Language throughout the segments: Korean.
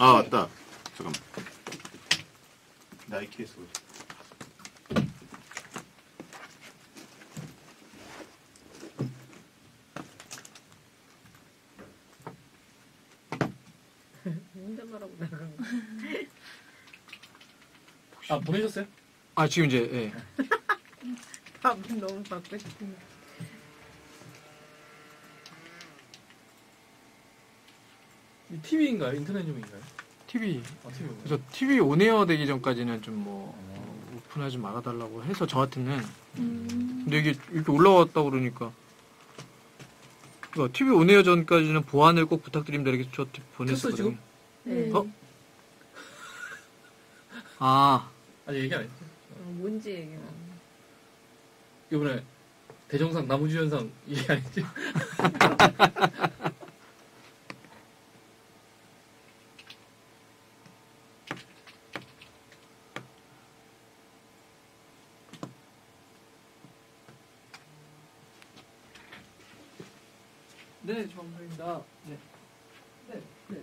아 맞다. 잠깐만. 나이키에서. 혼잣말하고 나간 거. 아 보내셨어요? 아 지금 이제. 예. 밥은 너무 받고 싶은데. TV인가요? 인터넷용인가요? TV. 아, TV. 그래서 TV 온에어 되기 전까지는 좀 뭐 오픈하지 말아달라고 해서 저한테는. 근데 이게 이렇게 올라왔다고 그러니까. 그러니까 TV 온에어 전까지는 보안을 꼭 부탁드립니다 이렇게 저한테 보냈었거든요. 네. 어? 아. 아니 얘기 안 했지. 뭔지 얘기는. 이번에 대정상 나무주연상 얘기 안 했지. 네, 정상입니다. 네. 네. 네. 네.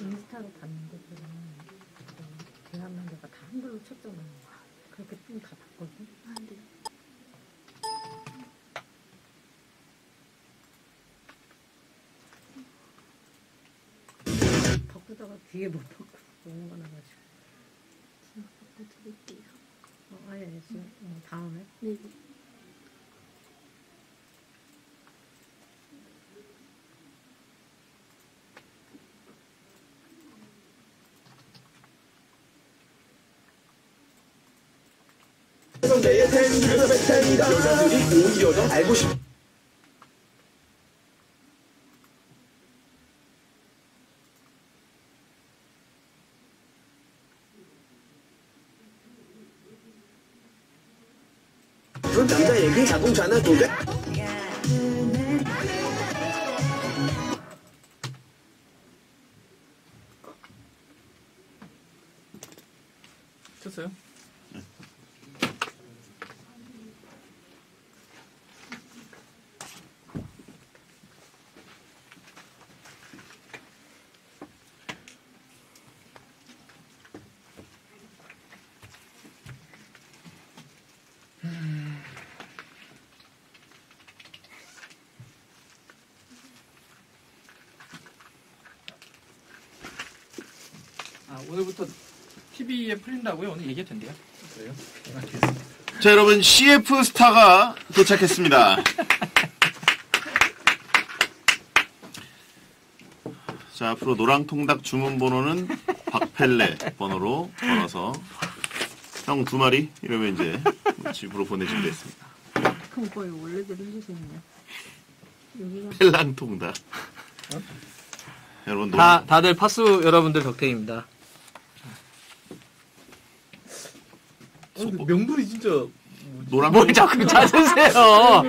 인스타로 봤는데 대한민국가 다 한글로 쳤잖아. 그렇게 좀 다 봤거든. 아, 네. 바꾸다가 뒤에 못 바꾸고 넘어가 나가지고. 제가 바꿔드릴게요. 아니 지금 다음에. 네. 여자들이 오히려 더 알고 싶. 그런 남자 얘기 자동차나 도대. 쳤어요? 오늘부터 TV에 풀린다고요? 오늘 얘기해도 된대요? 그래요? 자, 여러분, CF 스타가 도착했습니다. 자, 앞으로 노랑통닭 주문 번호는 박펠레 번호로 걸어서 형 2마리? 이러면 이제 집으로 보내주면 되겠습니다. 그럼 거의 원래대로 해주시는데. 펠랑통닭. 어? 여러분, 다들 파수 여러분들 덕택입니다. 명분이 진짜 뭘 자꾸 찾으세요.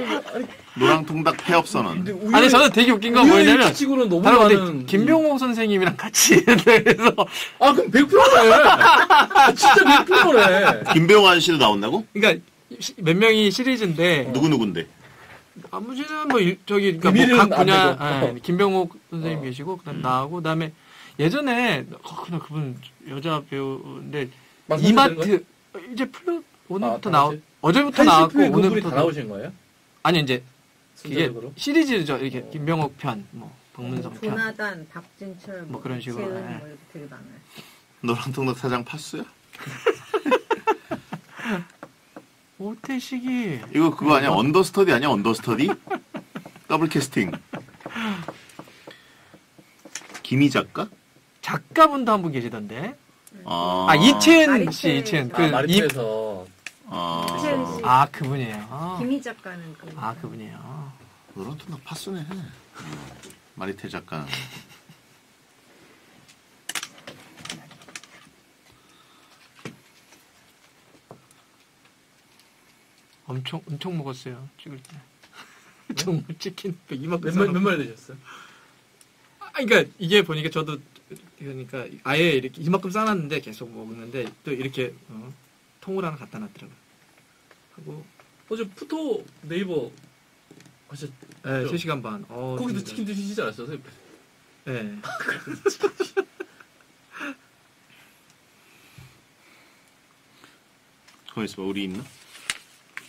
노랑통닭 폐업선언. 아니 저는 되게 웃긴 건 뭐냐면 다른 김병옥 선생님이랑 같이 그래서 아 그럼 100%래. 아, 진짜 100%래. 김병옥 아저씨도 나온다고? 그러니까 몇 명이 시리즈인데 누구누군데? 아무튼 뭐 저기 그러니까 뭐 각 분야 김병옥 선생님 계시고 그다음 나하고 그다음에 예전에 그분 여자 배우인데 이마트 이제 풀려 오늘부터 나오 어제부터 나왔고 오늘부터 다 나오신 거예요? 아니 이제 이게 시리즈죠 이렇게 김병옥 편, 뭐 박문성 편, 조나단, 박진철 뭐 그런 식으로 네. 되게 많아요. 노란통닭 사장 파수야? 오태식이 이거 그거 아니야? 언더스터디 아니야? 언더스터디? 더블 캐스팅. 김희 작가? 작가분도 한 분 계시던데. 아, 이채은 씨, 이채은. 그, 마리텔에서. 이채은 씨. 아, 그분이에요. 김희 작가는 그분. 아, 그분이에요. 노란 통닭 파스네. 마리테 작가. 엄청 먹었어요. 찍을 때. 정말 치킨 이만큼 몇 마리 되셨어요? 아, 그러니까 이게 보니까 저도 그러니까 아예 이렇게 이만큼 싸놨는데 계속 먹었는데 또 이렇게 통으로 하나 갖다 놨더라고요. 하고 어제 푸토 네이버 하셨죠? 네, 3시간 반. 거기도 치킨 드시지 않았어요? 네. 거기 있어봐. 우리 있나?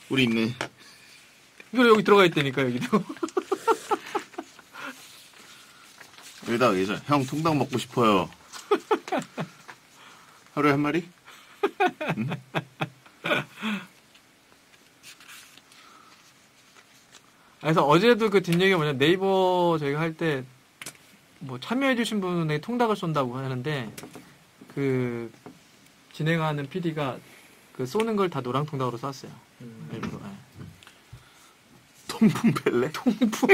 우리 있네. 이거 여기 들어가 있다니까 여기도. 여기다가 예전 형 통닭 먹고 싶어요. 하루에 한 마리? 응? 그래서 어제도 그 뒷얘기가 뭐냐, 네이버 저희가 할 때 뭐 참여해주신 분에게 통닭을 쏜다고 하는데 그 진행하는 PD가 그 쏘는 걸 다 노랑 통닭으로 쐈어요. 일부러. 통풍 벨레? 통풍.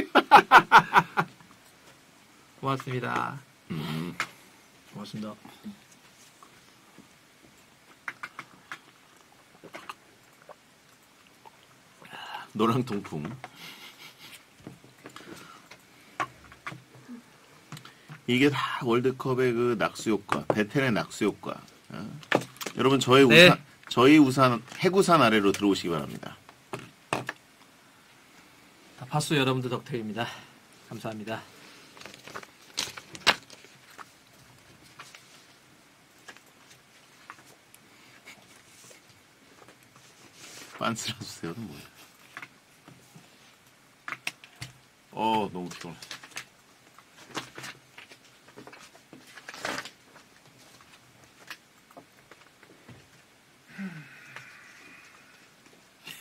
고맙습니다. 고맙습니다. 노랑 통풍. 이게 다 월드컵의 그 낙수 효과, 베텐의 낙수 효과. 여러분 저희 네. 우산, 저희 우산 해구산 아래로 들어오시기 바랍니다. 다 파수 여러분들 덕택입니다. 감사합니다. 빤스라 주세요. 뭐야? 너무 피곤해.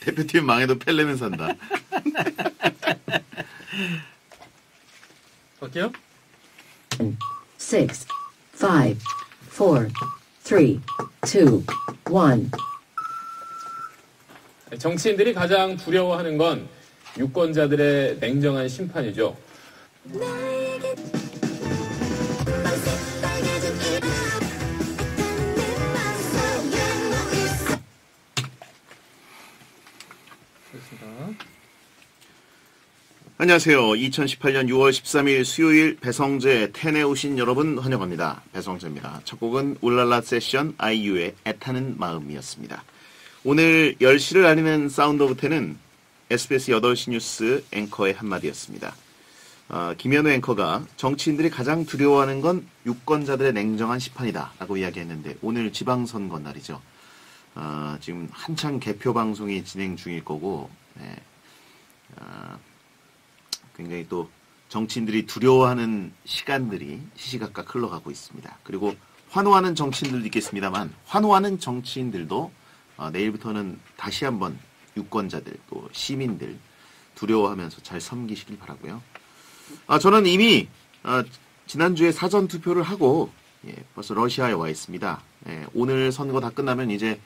대표팀 망해도 펠레는 산다. 갈게요. 6, 5, 4, 3, 2, 1. 정치인들이 가장 두려워하는 건 유권자들의 냉정한 심판이죠. 안녕하세요. 2018년 6월 13일 수요일 배성재 텐에 오신 여러분 환영합니다. 배성재입니다. 첫 곡은 울랄라 세션 아이유의 애타는 마음이었습니다. 오늘 10시를 알리는 사운드 오브 텐은 SBS 8시 뉴스 앵커의 한마디였습니다. 김현우 앵커가 정치인들이 가장 두려워하는 건 유권자들의 냉정한 심판이다 라고 이야기했는데 오늘 지방선거 날이죠. 지금 한창 개표 방송이 진행 중일 거고 네. 굉장히 또 정치인들이 두려워하는 시간들이 시시각각 흘러가고 있습니다. 그리고 환호하는 정치인들도 있겠습니다만 환호하는 정치인들도 내일부터는 다시 한번 유권자들 또 시민들 두려워하면서 잘 섬기시길 바라고요. 저는 이미 지난주에 사전투표를 하고 벌써 러시아에 와 있습니다. 오늘 선거 다 끝나면 이제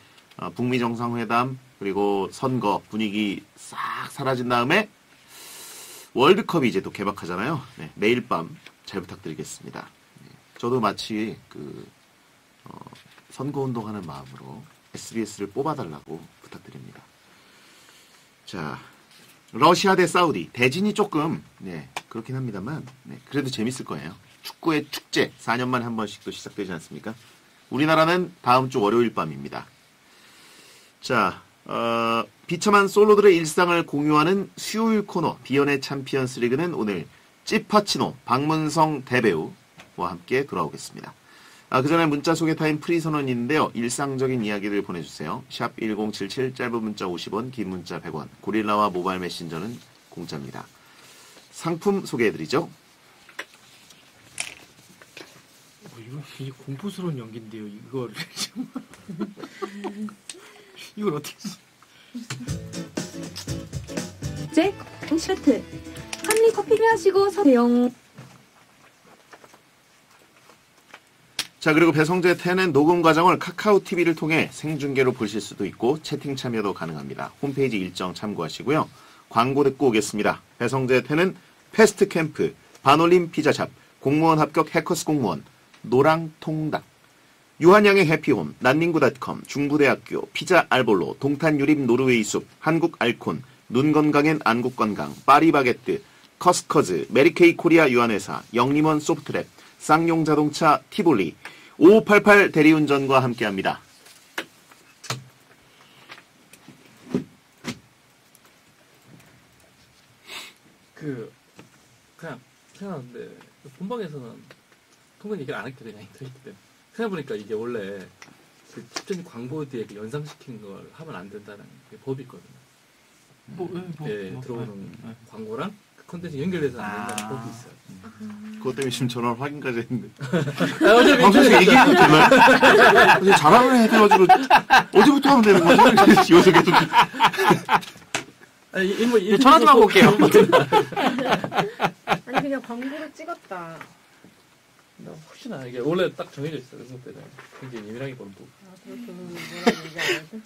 북미 정상회담 그리고 선거 분위기 싹 사라진 다음에 월드컵이 이제 또 개막하잖아요. 네, 내일 밤 잘 부탁드리겠습니다. 네, 저도 마치 그 선거운동하는 마음으로 SBS를 뽑아달라고 부탁드립니다. 자, 러시아 대 사우디. 대진이 조금 네, 그렇긴 합니다만 네, 그래도 재밌을 거예요. 축구의 축제 4년 만에 한 번씩 또 시작되지 않습니까? 우리나라는 다음 주 월요일 밤입니다. 자, 비참한 솔로들의 일상을 공유하는 수요일 코너 비연의 챔피언스 리그는 오늘 찌파치노 박문성 대배우와 함께 돌아오겠습니다. 그 전에 문자 소개 타임 프리 선언인데요. 일상적인 이야기를 보내주세요. 샵 1077 짧은 문자 50원 긴 문자 100원 고릴라와 모바일 메신저는 공짜입니다. 상품 소개해드리죠. 이건 되게 공포스러운 연기인데요. 이걸 어떻게 잭 홈쇼트 한리 커피 마시고 서대용. 자, 그리고 배성재 텐은 녹음 과정을 카카오 TV를 통해 생중계로 보실 수도 있고 채팅 참여도 가능합니다. 홈페이지 일정 참고하시고요. 광고 듣고 오겠습니다. 배성재 태는 패스트 캠프, 반올림 피자샵, 공무원 합격 해커스 공무원, 노랑 통닭, 유한 양의 해피홈, 난닝구닷컴, 중부대학교, 피자 알볼로, 동탄 유립 노르웨이 숲, 한국 알콘, 눈 건강엔 안국 건강, 파리 바게트, 커스커즈, 메리케이 코리아 유한회사, 영림원 소프트랩, 쌍용 자동차 티볼리, 5588 대리운전과 함께합니다. 그냥 생각하는데 본방에서는 통근 얘기를 안 했거든요. 생각해보니까 이게 원래 그 집전 광고 뒤에 그 연상시키는 걸 하면 안 된다는 게 법이 있거든요. 들어오는 광고랑 컨텐츠 연결돼서 안 된다는 법이 있어요. 그것 때문에 지금 전화를 확인까지 했는데. 방송에서 얘기해도 되나요? 자랑을 해가지고 어제부터 하면 되는 거죠? 지워서 계속. 전화 좀 하고 올게요. 아니 그냥 광고를 찍었다. 나 혹시나 이게 원래 딱 정해져 있어. 그래서 때는 굉장히 예민하게 본부.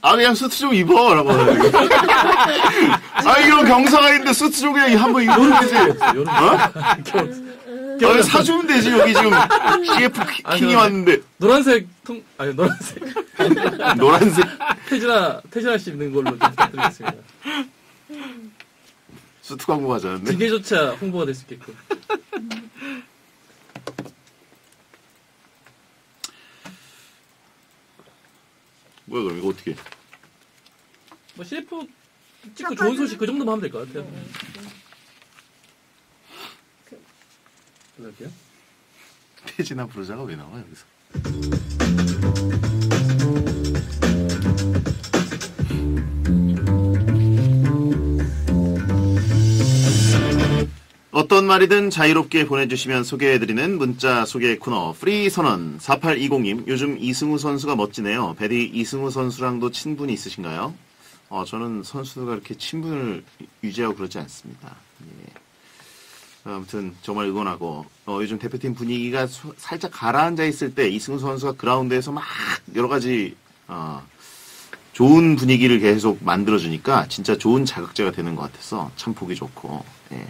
아 그냥 수트 좀 입어 라고. 아 이런 경사가 있는데 수트 좀 그냥 한번 입으면 되지. 어? 사주면 되지. 여기 지금 CF 킹이 왔는데. 노란색 통 아니 노란색. 노란색. 태진아 씨 입는 걸로 좀 부탁드리겠습니다. 수트 광고 하자는데 징계조차 홍보가 될 수 있겠고. 뭐야 그럼 이거 어떻게? 뭐 CF 찍고 좋은 소식 그 정도만 하면 될 것 같아요. 그럴게요. 태진아 부르자가 왜 나와 여기서? 어떤 말이든 자유롭게 보내주시면 소개해드리는 문자 소개 코너 프리 선언. 4820님, 요즘 이승우 선수가 멋지네요. 베디 이승우 선수랑도 친분이 있으신가요? 저는 선수가 이렇게 친분을 유지하고 그러지 않습니다. 예. 아무튼 정말 응원하고 요즘 대표팀 분위기가 살짝 가라앉아 있을 때 이승우 선수가 그라운드에서 막 여러 가지 좋은 분위기를 계속 만들어주니까 진짜 좋은 자극제가 되는 것 같아서 참 보기 좋고. 예.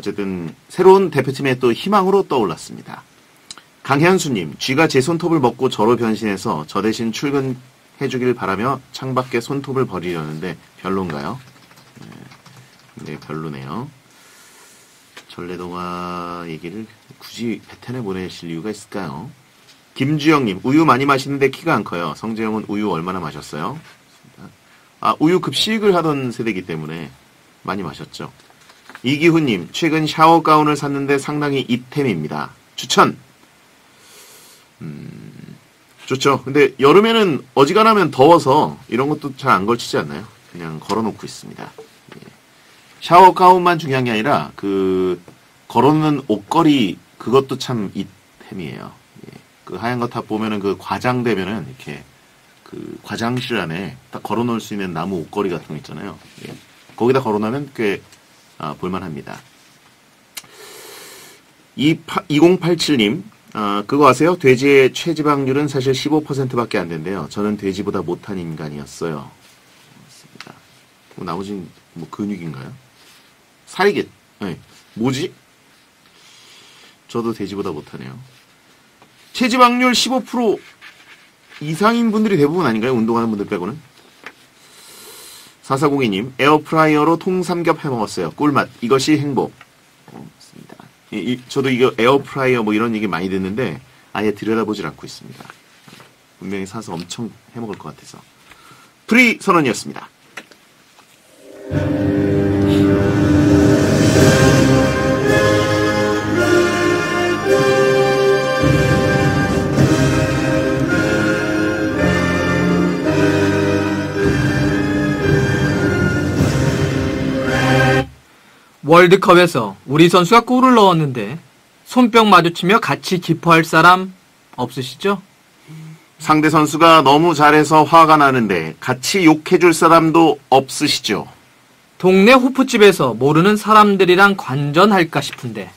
어쨌든 새로운 대표팀의 또 희망으로 떠올랐습니다. 강현수님, 쥐가 제 손톱을 먹고 저로 변신해서 저 대신 출근해주길 바라며 창밖에 손톱을 버리려는데 별론가요? 네, 별로네요. 전래동화 얘기를 굳이 베텐에 보내실 이유가 있을까요? 김주영님, 우유 많이 마시는데 키가 안 커요. 성재형은 우유 얼마나 마셨어요? 아, 우유 급식을 하던 세대이기 때문에 많이 마셨죠. 이기훈님, 최근 샤워 가운을 샀는데 상당히 이템입니다. 추천! 좋죠. 근데 여름에는 어지간하면 더워서 이런 것도 잘 안 걸치지 않나요? 그냥 걸어놓고 있습니다. 예. 샤워 가운만 중요한 게 아니라 그 걸어놓는 옷걸이 그것도 참 이템이에요. 예. 그 하얀 거 다 보면은 그 과장되면은 이렇게 그 과장실 안에 딱 걸어놓을 수 있는 나무 옷걸이 같은 거 있잖아요. 예. 거기다 걸어놓으면 꽤 볼만합니다. 2087님, 그거 아세요? 돼지의 체지방률은 사실 15%밖에 안 된대요. 저는 돼지보다 못한 인간이었어요. 맞습니다. 나머지는 뭐 근육인가요? 살이겠, 네. 뭐지? 저도 돼지보다 못하네요. 체지방률 15% 이상인 분들이 대부분 아닌가요? 운동하는 분들 빼고는? 4402님, 에어프라이어로 통삼겹 해먹었어요. 꿀맛. 이것이 행복. 맞습니다. 저도 이거 에어프라이어 뭐 이런 얘기 많이 듣는데 아예 들여다보질 않고 있습니다. 분명히 사서 엄청 해먹을 것 같아서. 프리 선언이었습니다. 월드컵에서 우리 선수가 골을 넣었는데 손뼉 마주치며 같이 기뻐할 사람 없으시죠? 상대 선수가 너무 잘해서 화가 나는데 같이 욕해줄 사람도 없으시죠? 동네 호프집에서 모르는 사람들이랑 관전할까 싶은데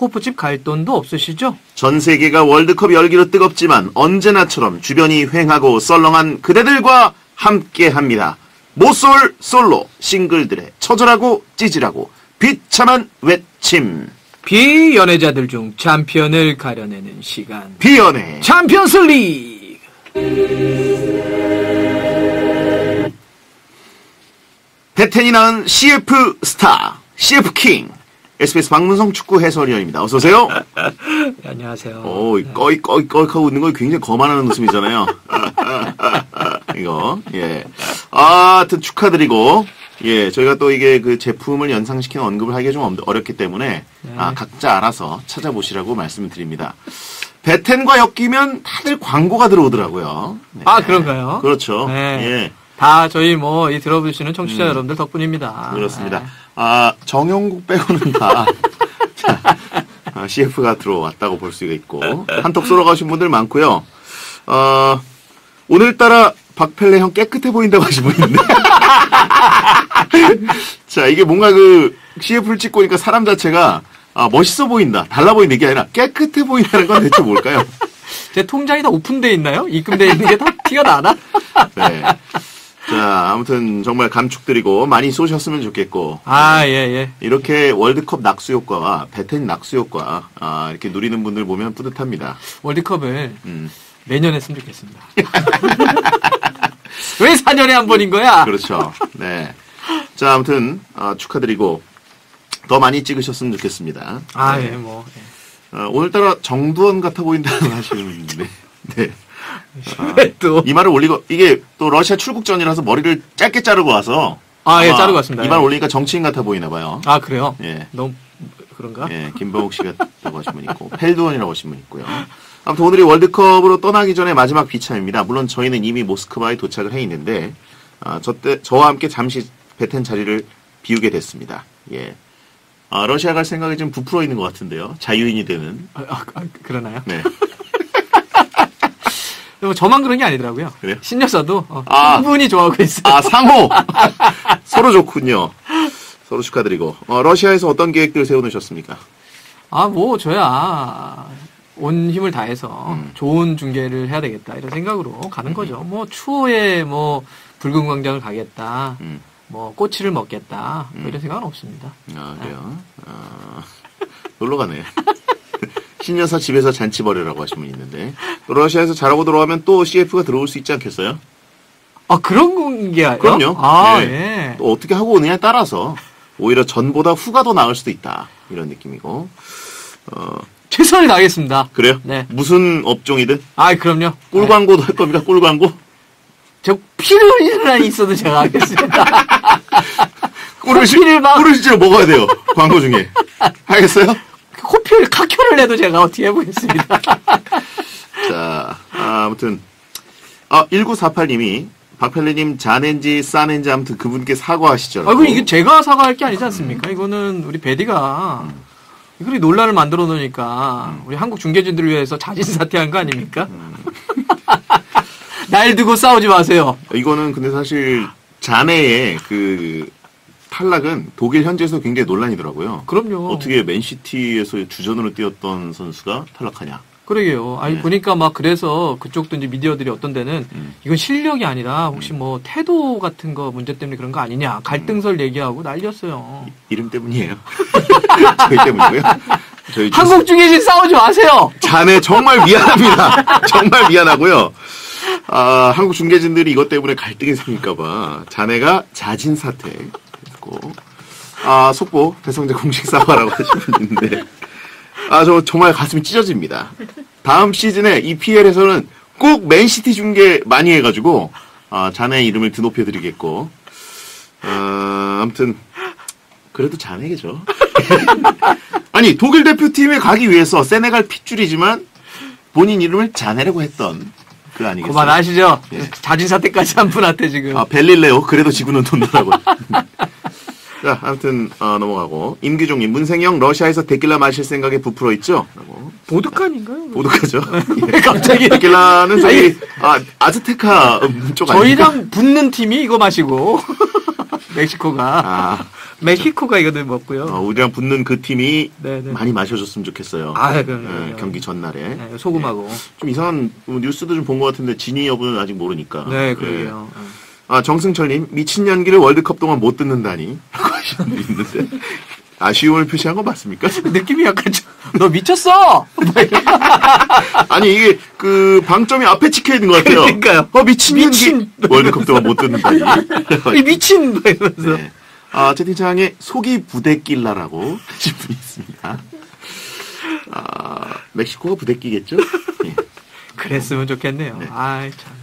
호프집 갈 돈도 없으시죠? 전 세계가 월드컵 열기로 뜨겁지만 언제나처럼 주변이 휑하고 썰렁한 그대들과 함께합니다. 모쏠 솔로 싱글들의 처절하고 찌질하고 비참한 외침. 비연애자들 중 챔피언을 가려내는 시간. 비연애 챔피언스 리그. 대텐이 낳은 CF 스타, CF 킹. SBS 박문성 축구 해설위원입니다. 어서오세요. 네, 안녕하세요. 오, 꺼이꺼이꺼이하고 웃는 거 굉장히 거만한 웃음이잖아요. 이거, 예. 아, 하여튼 축하드리고, 예, 저희가 또 이게 그 제품을 연상시키는 언급을 하기가 좀 어렵기 때문에, 네. 아, 각자 알아서 찾아보시라고 말씀을 드립니다. 베텐과 엮이면 다들 광고가 들어오더라고요. 네. 아, 그런가요? 그렇죠. 네. 예. 다 저희 뭐, 이 들어보시는 청취자 여러분들 덕분입니다. 그렇습니다. 네. 아, 정용국 빼고는 다 CF가 들어왔다고 볼 수가 있고, 한턱 쏘러 가신 분들 많고요. 어, 오늘따라 박펠레 형 깨끗해 보인다고 하신 분이 있는데. 자, 이게 뭔가 그 CF를 찍고 오니까 사람 자체가 아, 멋있어 보인다, 달라 보인다 이게 아니라 깨끗해 보인다는 건 대체 뭘까요? 제 통장이 다 오픈되어 있나요? 입금되어 있는 게 다 티가 나나? 네. 자, 아무튼 정말 감축드리고 많이 쏘셨으면 좋겠고. 아, 예, 예. 이렇게 월드컵 낙수 효과와 베텐 낙수 효과, 아, 이렇게 누리는 분들 보면 뿌듯합니다. 월드컵을 매년 했으면 좋겠습니다. 왜 4년에 한 번인 거야? 그렇죠. 네. 자, 아무튼 축하드리고 더 많이 찍으셨으면 좋겠습니다. 아, 네. 예, 뭐. 예. 오늘따라 정두원 같아 보인다는 하시는데. 네. 아, 또. 이마를 올리고, 이게 또 러시아 출국 전이라서 머리를 짧게 자르고 와서. 아, 예, 자르고 왔습니다. 이마를 올리니까 정치인 같아 보이나봐요. 아, 그래요? 예. 너무, 그런가? 예, 김병욱 씨 같다고 하신 분 있고, 펠두원이라고 하신 분 있고요. 아무튼 오늘이 월드컵으로 떠나기 전에 마지막 비참입니다. 물론 저희는 이미 모스크바에 도착을 해 있는데, 아, 저와 함께 잠시 베텐 자리를 비우게 됐습니다. 예. 아, 러시아 갈 생각이 좀 부풀어 있는 것 같은데요. 자유인이 되는. 그러나요? 네. 뭐 저만 그런 게 아니더라고요. 그래요? 신여사도 충분히 좋아하고 있어요. 아, 상호! 서로 좋군요. 서로 축하드리고. 러시아에서 어떤 계획들 세워놓으셨습니까? 아, 뭐 저야 온 힘을 다해서 좋은 중계를 해야 되겠다 이런 생각으로 가는 거죠. 뭐 추호에 뭐 붉은 광장을 가겠다, 뭐 꼬치를 먹겠다 뭐 이런 생각은 없습니다. 아, 그래요? 아, 놀러가네. 신여사 집에서 잔치 벌이라고 하신 분이 있는데, 또 러시아에서 잘하고 들어가면 또 CF가 들어올 수 있지 않겠어요? 아, 그런 게 아니에요? 그럼요. 아, 네. 예. 또 어떻게 하고 오느냐에 따라서 오히려 전보다 후가 더 나을 수도 있다 이런 느낌이고. 최선을 다하겠습니다. 그래요? 네. 무슨 업종이든? 아, 그럼요. 꿀 광고도 할 겁니다. 꿀 광고? 저 필요한 있어도 제가 하겠습니다. 꿀을 실제로 먹어야 돼요. 광고 중에. 알겠어요? 코피를, 각혈을 해도 제가 어떻게 해보겠습니다. 자, 아무튼. 1948님이, 박펠레님 자넨지 싸넨지 아무튼 그분께 사과하시죠. 아, 이게 제가 사과할 게 아니지 않습니까? 이거는 우리 베디가, 그렇게 논란을 만들어 놓으니까, 우리 한국 중계진들을 위해서 자진사퇴한 거 아닙니까? 날 두고 싸우지 마세요. 이거는 근데 사실, 자네의 그, 탈락은 독일 현지에서 굉장히 논란이더라고요. 그럼요. 어떻게 맨시티에서 주전으로 뛰었던 선수가 탈락하냐. 그러게요. 아니, 네. 보니까 막 그래서 그쪽도 이제 미디어들이 어떤 데는 이건 실력이 아니라 혹시 뭐 태도 같은 거 문제 때문에 그런 거 아니냐. 갈등설 얘기하고 난리였어요. 이름 때문이에요. 저희 때문이고요. 저희 한국 중계진 싸우지 마세요. 자네 정말 미안합니다. 정말 미안하고요. 아, 한국 중계진들이 이것 때문에 갈등이 생길까봐 자네가 자진사퇴. 아, 속보 배성재 공식 사과라고 하신 분인데, 아, 저 정말 가슴이 찢어집니다. 다음 시즌에 EPL에서는 꼭 맨시티 중계 많이 해가지고 자네의 이름을 드높여드리겠고, 아무튼 그래도 자네겠죠. 아니, 독일 대표팀에 가기 위해서 세네갈 핏줄이지만 본인 이름을 자네라고 했던 그 아니겠어요? 그만하시죠. 예. 자진사퇴까지 한 분한테 지금. 아, 벨릴레오 그래도 지구는 돈다라고. 자, 아무튼 넘어가고. 임기종님, 문생영 러시아에서 데킬라 마실 생각에 부풀어 있죠? 라고. 보드칸인가요? 보드카죠. 예. 갑자기 데킬라는 저희 아즈테카 쪽 아니에요? 저희랑 붙는 팀이 이거 마시고 멕시코가 이거 먹고요. 우리랑 붙는 그 팀이 네네. 많이 마셔줬으면 좋겠어요. 아, 그럼요. 예, 경기 전날에. 네, 소금하고. 예. 좀 이상한 뉴스도 좀 본 것 같은데 진위 여부는 아직 모르니까. 네, 그래요. 예. 아, 정승철님, 미친 연기를 월드컵 동안 못 듣는다니. 라고 하시는 분이 있는데. 아쉬움을 표시한 거 맞습니까? 느낌이 약간 좀, 너 미쳤어! 아니, 이게, 그, 방점이 앞에 찍혀 있는 것 같아요. 그러니까요. 미친. 월드컵 동안 못 듣는다니. 이 미친! 이러면서. 네. 아, 채팅창에 속이 부대낄라라고 하신 분이 있습니다. 아, 멕시코가 부대끼겠죠? 예. 그랬으면 좋겠네요. 네. 아이, 참.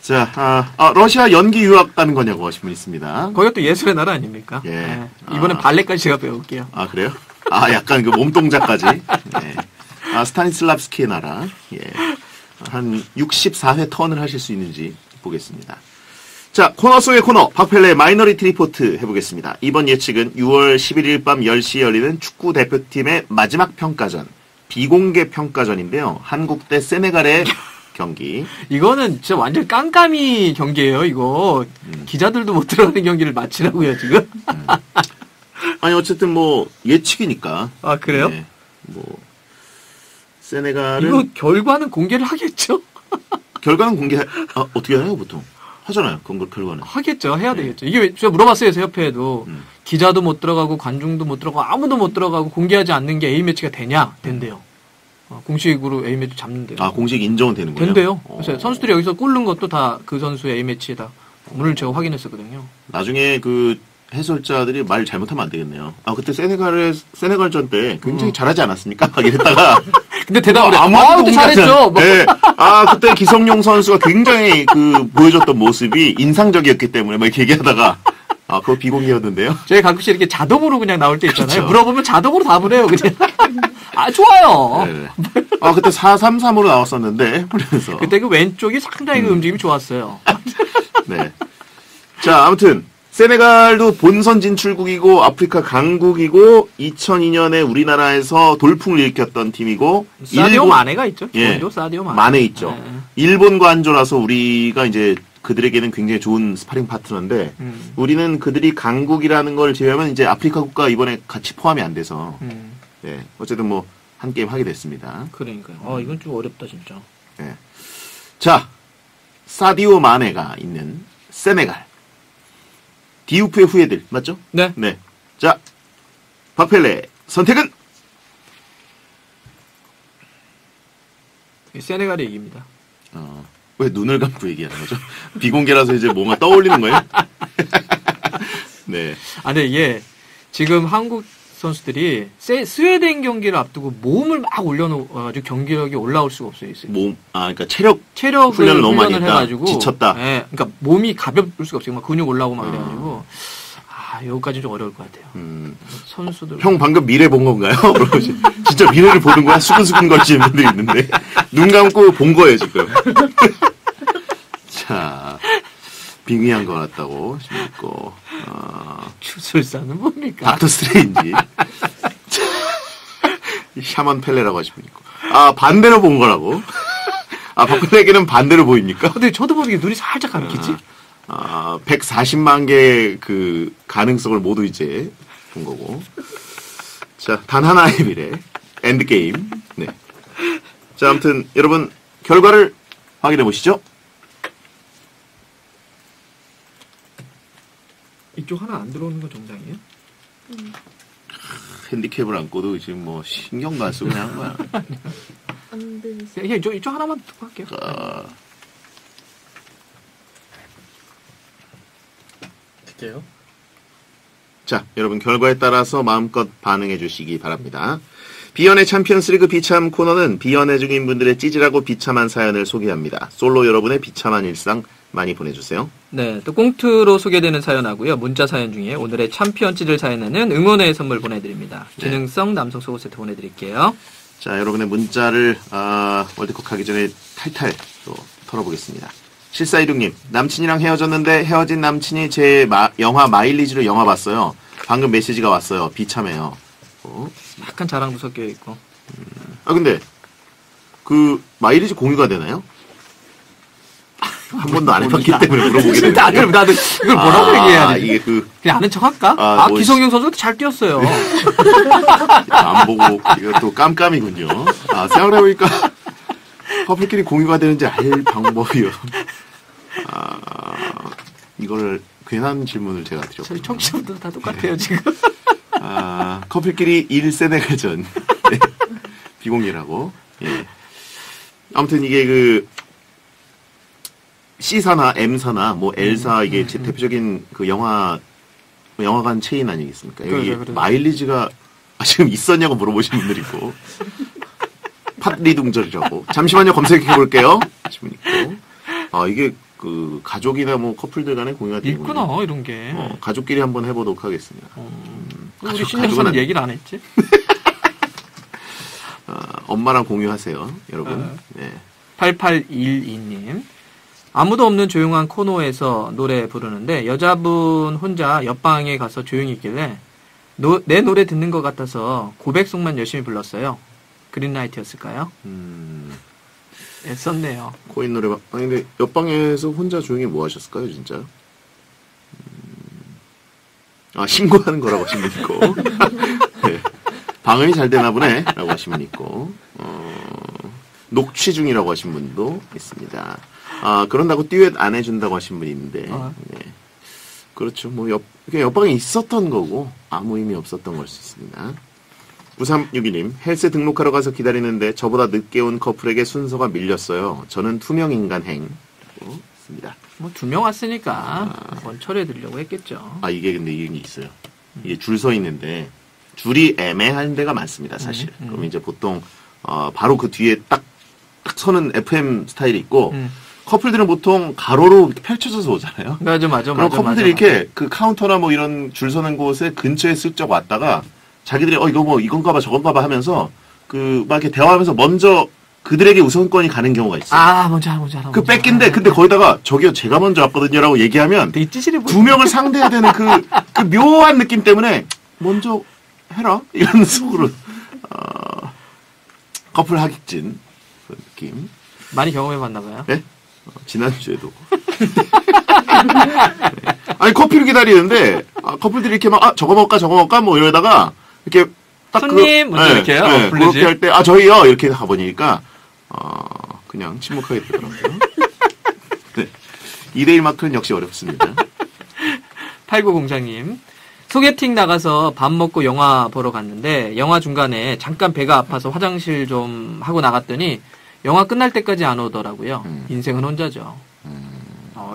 자, 러시아 연기 유학 가는 거냐고 하신 분 있습니다. 거기가 또 예술의 나라 아닙니까? 예. 네. 이번엔 발레까지 제가 배울게요. 아, 그래요? 아, 약간 그 몸동작까지. 예. 아, 스타니슬랍스키의 나라. 예. 한 64회 턴을 하실 수 있는지 보겠습니다. 자, 코너 속의 코너, 박펠레 마이너리티 리포트 해보겠습니다. 이번 예측은 6월 11일 밤 10시 열리는 축구 대표팀의 마지막 평가전, 비공개 평가전인데요. 한국 대 세네갈의 경기. 이거는 진짜 완전 깜깜이 경기예요, 이거. 기자들도 못 들어가는 경기를 마치라고요, 지금? 아니, 어쨌든 뭐, 예측이니까. 아, 그래요? 네, 뭐, 세네갈은. 이거 결과는 공개를 하겠죠? 결과는 어떻게 하나요, 보통? 하잖아요, 그런 결과는. 하겠죠, 해야 되겠죠. 이게 제가 물어봤어요, 제 협회에도. 기자도 못 들어가고, 관중도 못 들어가고, 아무도 못 들어가고, 공개하지 않는 게 A매치가 되냐? 된대요. 공식으로 A매치 잡는데요. 아, 공식 인정은 되는군요. 된대요. 그래서 선수들이 여기서 꿇는 것도 다 그 선수의 A매치에다. 오늘 제가 확인했었거든요. 나중에 그 해설자들이 말 잘못하면 안 되겠네요. 아, 그때 세네갈전 때 굉장히 잘하지 않았습니까? 이랬다가. 근데 대답을 그때 잘했죠. 뭐. 네. 아, 그때 기성용 선수가 굉장히 그 보여줬던 모습이 인상적이었기 때문에 막 이렇게 얘기하다가. 아, 그거 비공개였는데요? 저희 가끔씩 이렇게 자동으로 그냥 나올 때 있잖아요. 그렇죠. 물어보면 자동으로 답을 해요, 그냥. 아, 좋아요! 네네. 아, 그때 433으로 나왔었는데, 그래서. 그때 그 왼쪽이 상당히 그 움직임이 좋았어요. 네. 자, 아무튼, 세네갈도 본선 진출국이고, 아프리카 강국이고, 2002년에 우리나라에서 돌풍을 일으켰던 팀이고, 사디오 마네가 있죠? 예. 사디오 마네 있죠. 네. 일본과 안조라서 우리가 이제, 그들에게는 굉장히 좋은 스파링 파트너인데 우리는 그들이 강국이라는 걸 제외하면 이제 아프리카 국가 이번에 같이 포함이 안 돼서 네, 어쨌든 뭐 한 게임 하게 됐습니다. 그러니까요. 아, 이건 좀 어렵다 진짜. 네. 자, 사디오 마네가 있는 세네갈. 디우프의 후예들 맞죠? 네. 네. 자, 박펠레 선택은 세네갈의 얘기입니다. 왜 눈을 감고 얘기하는 거죠? 비공개라서 이제 뭔가 떠올리는 거예요? 네. 아, 근데 이게 지금 한국 선수들이 스웨덴 경기를 앞두고 몸을 막 올려놓아가지고 경기력이 올라올 수가 없어요. 몸, 아, 그러니까 체력 훈련을 너무 많이 해가지고 지쳤다. 예, 그러니까 몸이 가벼울 수가 없어요. 막 근육 올라오고 막 그래가지고. 아, 여기까지는 좀 어려울 것 같아요. 선수들. 형 방금 미래 본 건가요? 진짜 미래를 보는 거야? 수근수근 걸치는 분들 있는데. 눈 감고 본 거예요, 지금. 자, 빙의한 것 같다고 싶고. 주술사는 뭡니까? 닥터 스트레인지. 샤먼 펠레라고 하시면 있고. 아, 반대로 본 거라고? 아, 박근혜에게는 반대로 보입니까? 근데 저도 모르게 눈이 살짝 감기지? 아, 140만 개의 그 가능성을 모두 이제 본 거고. 자, 단 하나의 미래. 엔드게임. 네. 자, 아무튼 여러분 결과를 확인해 보시죠. 이쪽 하나 안 들어오는 건 정상이에요? 핸디캡을 안고도 지금 뭐 신경도 안 쓰고 그냥 한 거야. 안 되는. 그냥 이쪽 하나만 듣고 할게요. 자, 여러분 결과에 따라서 마음껏 반응해 주시기 바랍니다. 비연의 챔피언스리그 비참 코너는 비연애 중인 분들의 찌질하고 비참한 사연을 소개합니다. 솔로 여러분의 비참한 일상 많이 보내주세요. 네, 또 꽁트로 소개되는 사연하고요. 문자 사연 중에 오늘의 챔피언 찌질 사연에는 응원의 선물 보내드립니다. 기능성 네. 남성 속옷 세트 보내드릴게요. 자, 여러분의 문자를 월드컵 가기 전에 탈탈 또 털어보겠습니다. 7416님, 남친이랑 헤어졌는데 헤어진 남친이 제 영화 마일리지로 영화 봤어요. 방금 메시지가 왔어요. 비참해요. 약간 자랑도 섞여 있고. 아, 근데 그 마일리지 공유가 되나요? 한 번도 안 해봤기 때문에 물어보게 되네요. 나도 이걸 뭐라고 얘기해야 돼? 이게 그냥 아는 척 할까? 아, 기성용 선수도 잘 뛰었어요. 안 보고 이것도 깜깜이군요. 아, 생각해보니까. 커플끼리 공유가 되는지 알 방법이요. 이거를 괜한 질문을 제가 드렸고 저희 청취자분들 다 똑같아요. 네. 지금. 아, 커플끼리 1세네가전 네. 비공개라고. 예. 아무튼 이게 그 C사나 M사나 뭐 L사 이게 제 대표적인 그 영화관 체인 아니겠습니까? 여기 그래. 마일리지가 아, 지금 있었냐고 물어보신 분들이 있고 팟리둥절이라고 잠시만요 검색해 볼게요. 아 이게 그 가족이나 뭐 커플들 간의 공유가 있구나 때문에. 이런 게 가족끼리 한번 해보도록 하겠습니다. 우리 신영수는 얘기를 안 했지? 엄마랑 공유하세요, 여러분. 네. 8812님. 아무도 없는 조용한 코너에서 노래 부르는데 여자분 혼자 옆방에 가서 조용히 있길래 내 노래 듣는 것 같아서 고백송만 열심히 불렀어요. 그린라이트였을까요? 애썼네요. 코인 노래방. 아니 근데 옆방에서 혼자 조용히 뭐 하셨을까요, 진짜? 아 신고하는 거라고 하시면 있고 네. 방음이 잘 되나 보네 라고 하시면 있고 녹취 중이라고 하신 분도 있습니다. 아 그런다고 듀엣 안 해준다고 하신 분이 있는데 네. 그렇죠. 뭐 옆방에 있었던 거고 아무 의미 없었던 걸 수 있습니다. 9362님 헬스 등록하러 가서 기다리는데 저보다 늦게 온 커플에게 순서가 밀렸어요. 저는 투명인간행 라고 있습니다. 뭐 두 명 왔으니까 한번 처리해드리려고 했겠죠. 아 이게 근데 이게 있어요. 이게 줄 서 있는데 줄이 애매한 데가 많습니다. 사실. 그럼 이제 보통 바로 그 뒤에 딱 서는 FM 스타일이 있고 커플들은 보통 가로로 펼쳐져서 오잖아요. 맞아. 그럼 커플들이 이렇게 그 카운터나 뭐 이런 줄 서는 곳에 근처에 슬쩍 왔다가 자기들이 이거 뭐 이건가 봐 저건가 봐 하면서 그 막 이렇게 대화하면서 먼저 그들에게 우선권이 가는 경우가 있어요. 아, 뭔지 알아. 그 뺏긴데, 근데 거기다가, 저기요, 제가 먼저 왔거든요라고 얘기하면, 두 명을 상대해야 되는 그 묘한 느낌 때문에, 먼저 해라? 이런 속으로, 커플 하객진. 그런 느낌. 많이 경험해봤나봐요? 네? 지난주에도. 네. 아니, 커피를 기다리는데, 커플들이 이렇게 막, 저거 먹을까? 뭐 이러다가, 이렇게 딱. 손님, 먼저 네, 이렇게요? 네, 그렇게 할 때, 저희요! 이렇게 가보니까, 그냥 침묵하게 되더라고요. 네. 2대1 마크는 역시 어렵습니다. 89공장님. 소개팅 나가서 밥 먹고 영화 보러 갔는데 영화 중간에 잠깐 배가 아파서 화장실 좀 하고 나갔더니 영화 끝날 때까지 안 오더라고요. 인생은 혼자죠.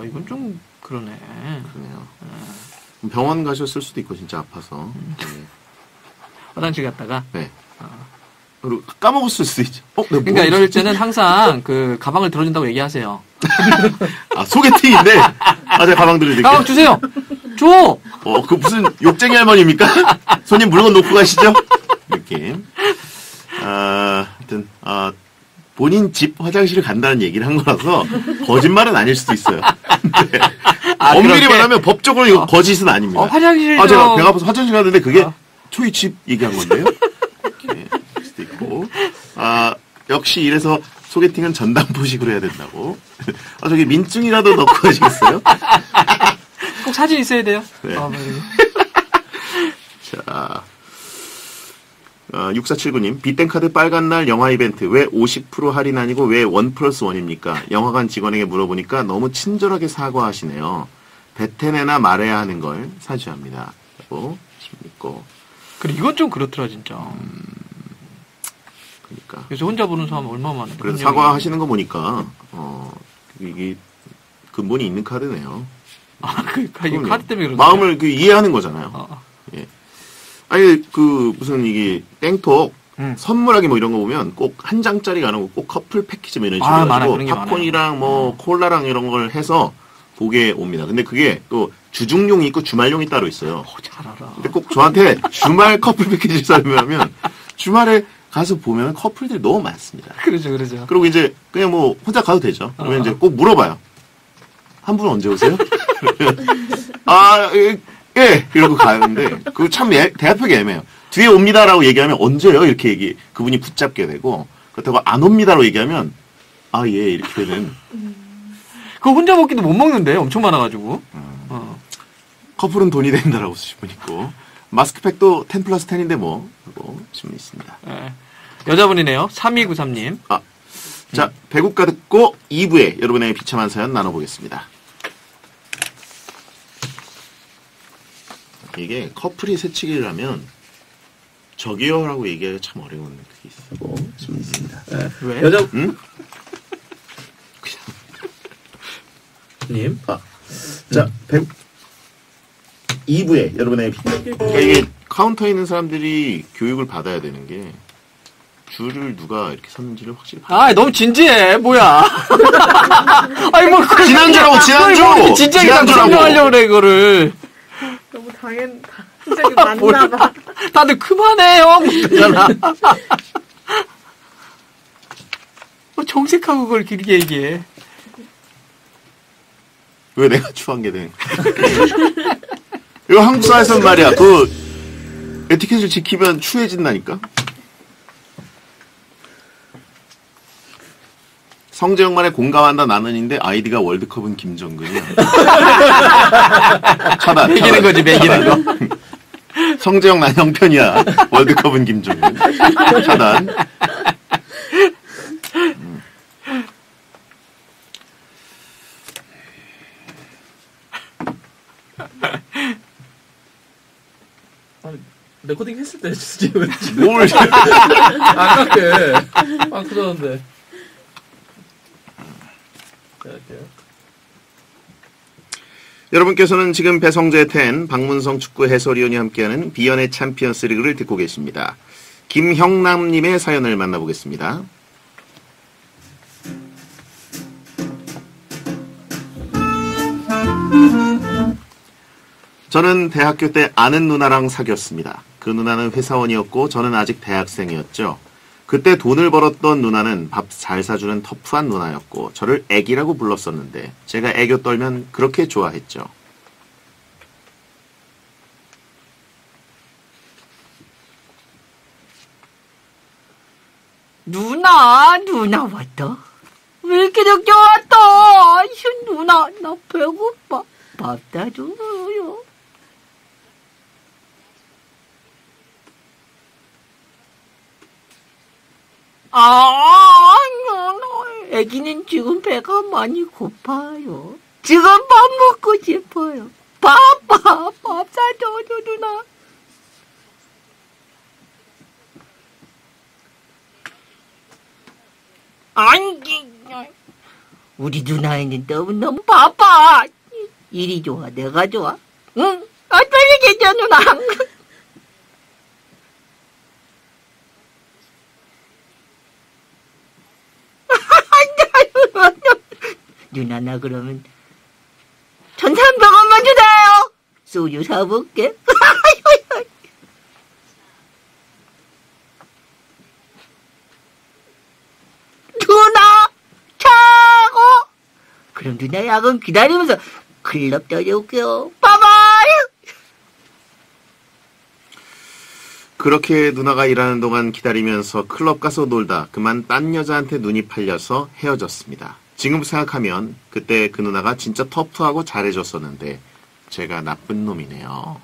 이건 좀 그러네. 그러네요. 병원 가셨을 수도 있고 진짜 아파서. 네. 화장실 갔다가? 네. 까먹었을 수도 있죠. 그러니까 이럴 때는 항상 그 가방을 들어준다고 얘기하세요. 아 소개팅인데? 제가 가방 들어줄게요. 가방 주세요. 줘. 그 무슨 욕쟁이 할머니입니까? 손님 물건 놓고 가시죠. 느낌. 하여튼 본인 집 화장실을 간다는 얘기를 한 거라서 거짓말은 아닐 수도 있어요. 네. 엄밀히 말하면 법적으로 이거 거짓은 아닙니다. 화장실. 제가 배가 아파서 화장실 갔는데 그게 초이 집 얘기한 건데요. 있고. 역시 이래서 소개팅은 전담포식으로 해야 된다고. 저기 민증이라도 넣고 하시겠어요? 꼭 사진 있어야 돼요. 네. 자, 6479님. 빗땡카드 빨간 날 영화 이벤트. 왜 50% 할인 아니고 왜 1+1입니까? 영화관 직원에게 물어보니까 너무 친절하게 사과하시네요. 베테네나 말해야 하는 걸 사죄합니다. 라고 믿고. 그래, 이건 좀 그렇더라, 진짜. 그러니까. 그래서 혼자 보는 사람 얼마나 많아요. 그래서 사과하시는 거 보니까 이게 근본이 있는 카드네요. 아, 그러니까 이 카드 때문에 그런 마음을 이해하는 거잖아요. 예. 아니 무슨 이게 땡톡 선물하기 뭐 이런 거 보면 꼭 한 장짜리가 아니고 꼭 커플 패키지 뭐 이런 식으로 해가지고 팝콘이랑 뭐 콜라랑 이런 걸 해서 보게 옵니다. 근데 그게 또 주중용이 있고 주말용이 따로 있어요. 잘 알아. 근데 꼭 저한테 주말 커플 패키지를 사려면 주말에 가서 보면 커플들이 너무 많습니다. 그러죠. 그리고 이제 그냥 뭐 혼자 가도 되죠. 그러면 이제 꼭 물어봐요. 한 분은 언제 오세요? 예! 이러고 가는데 그거 참 대답하기 애매해요. 뒤에 옵니다라고 얘기하면 언제요? 이렇게 그분이 붙잡게 되고 그렇다고 안 옵니다라고 얘기하면 예 이렇게 되는 그거 혼자 먹기도 못 먹는데 엄청 많아가지고 커플은 돈이 된다라고 쓰신 분 있고 마스크팩도 10+10인데 뭐 하고 질문 있습니다. 네. 여자분이네요. 3293님. 자 배고파 듣고 2부에 여러분의 비참한 사연 나눠보겠습니다. 이게 커플이 새치기를 하면 저기요라고 얘기하기 참 어려운 그게 있어요. 좀 있습니다. 왜? 여자 님. 아. 자, 102부에 여러분의 그러니까 이게 카운터에 있는 사람들이 교육을 받아야 되는 게 줄을 누가 이렇게 섰는지를 확실히. 아, 너무 진지해. 뭐야? 아니 뭐 지난주라고. 진지하게 설명하려고 그래 이거를. 너무 당연다. 진짜 맞나 봐. 다들 그만해 형. 그러잖아. 뭐 정색하고 그걸 길게 얘기해. 왜 내가 추한 게 돼? 이거 한국 사회에서는 말이야. 그 에티켓을 지키면 추해진다니까. 성재형만의 공감한다 나는인데 아이디가 월드컵은 김정근이야. 차단. 매기는 거지, 매기는 거. 성재형 난 형편이야. 월드컵은 김정근. 차단. 레코딩 했을 때 진짜 뭘 아깝게 빵 터졌는데. 여러분께서는 지금 배성재 텐 박문성 축구 해설위원이 함께하는 비연의 챔피언스 리그를 듣고 계십니다. 김형남님의 사연을 만나보겠습니다. 저는 대학교 때 아는 누나랑 사귀었습니다. 그 누나는 회사원이었고 저는 아직 대학생이었죠. 그때 돈을 벌었던 누나는 밥 잘 사주는 터프한 누나였고 저를 애기라고 불렀었는데 제가 애교 떨면 그렇게 좋아했죠. 누나 왔다. 왜 이렇게 늦게 왔다. 누나 나 배고파. 밥 다 줘요. 아, 애기는 지금 배가 많이 고파요. 지금 밥 먹고 싶어요. 밥 사줘요, 누나. 아니, 우리 누나는 너무너무 바빠. 일이 좋아, 내가 좋아. 응, 어떻게 괜찮아, 누나. 누나 나 그러면 1,300원만 주세요. 소주 사볼게. 누나 차고 그럼 누나 야근 기다리면서 클럽 다녀올게요. 바이바이. 그렇게 누나가 일하는 동안 기다리면서 클럽 가서 놀다 그만 딴 여자한테 눈이 팔려서 헤어졌습니다. 지금 생각하면 그때 그 누나가 진짜 터프하고 잘해줬었는데 제가 나쁜 놈이네요.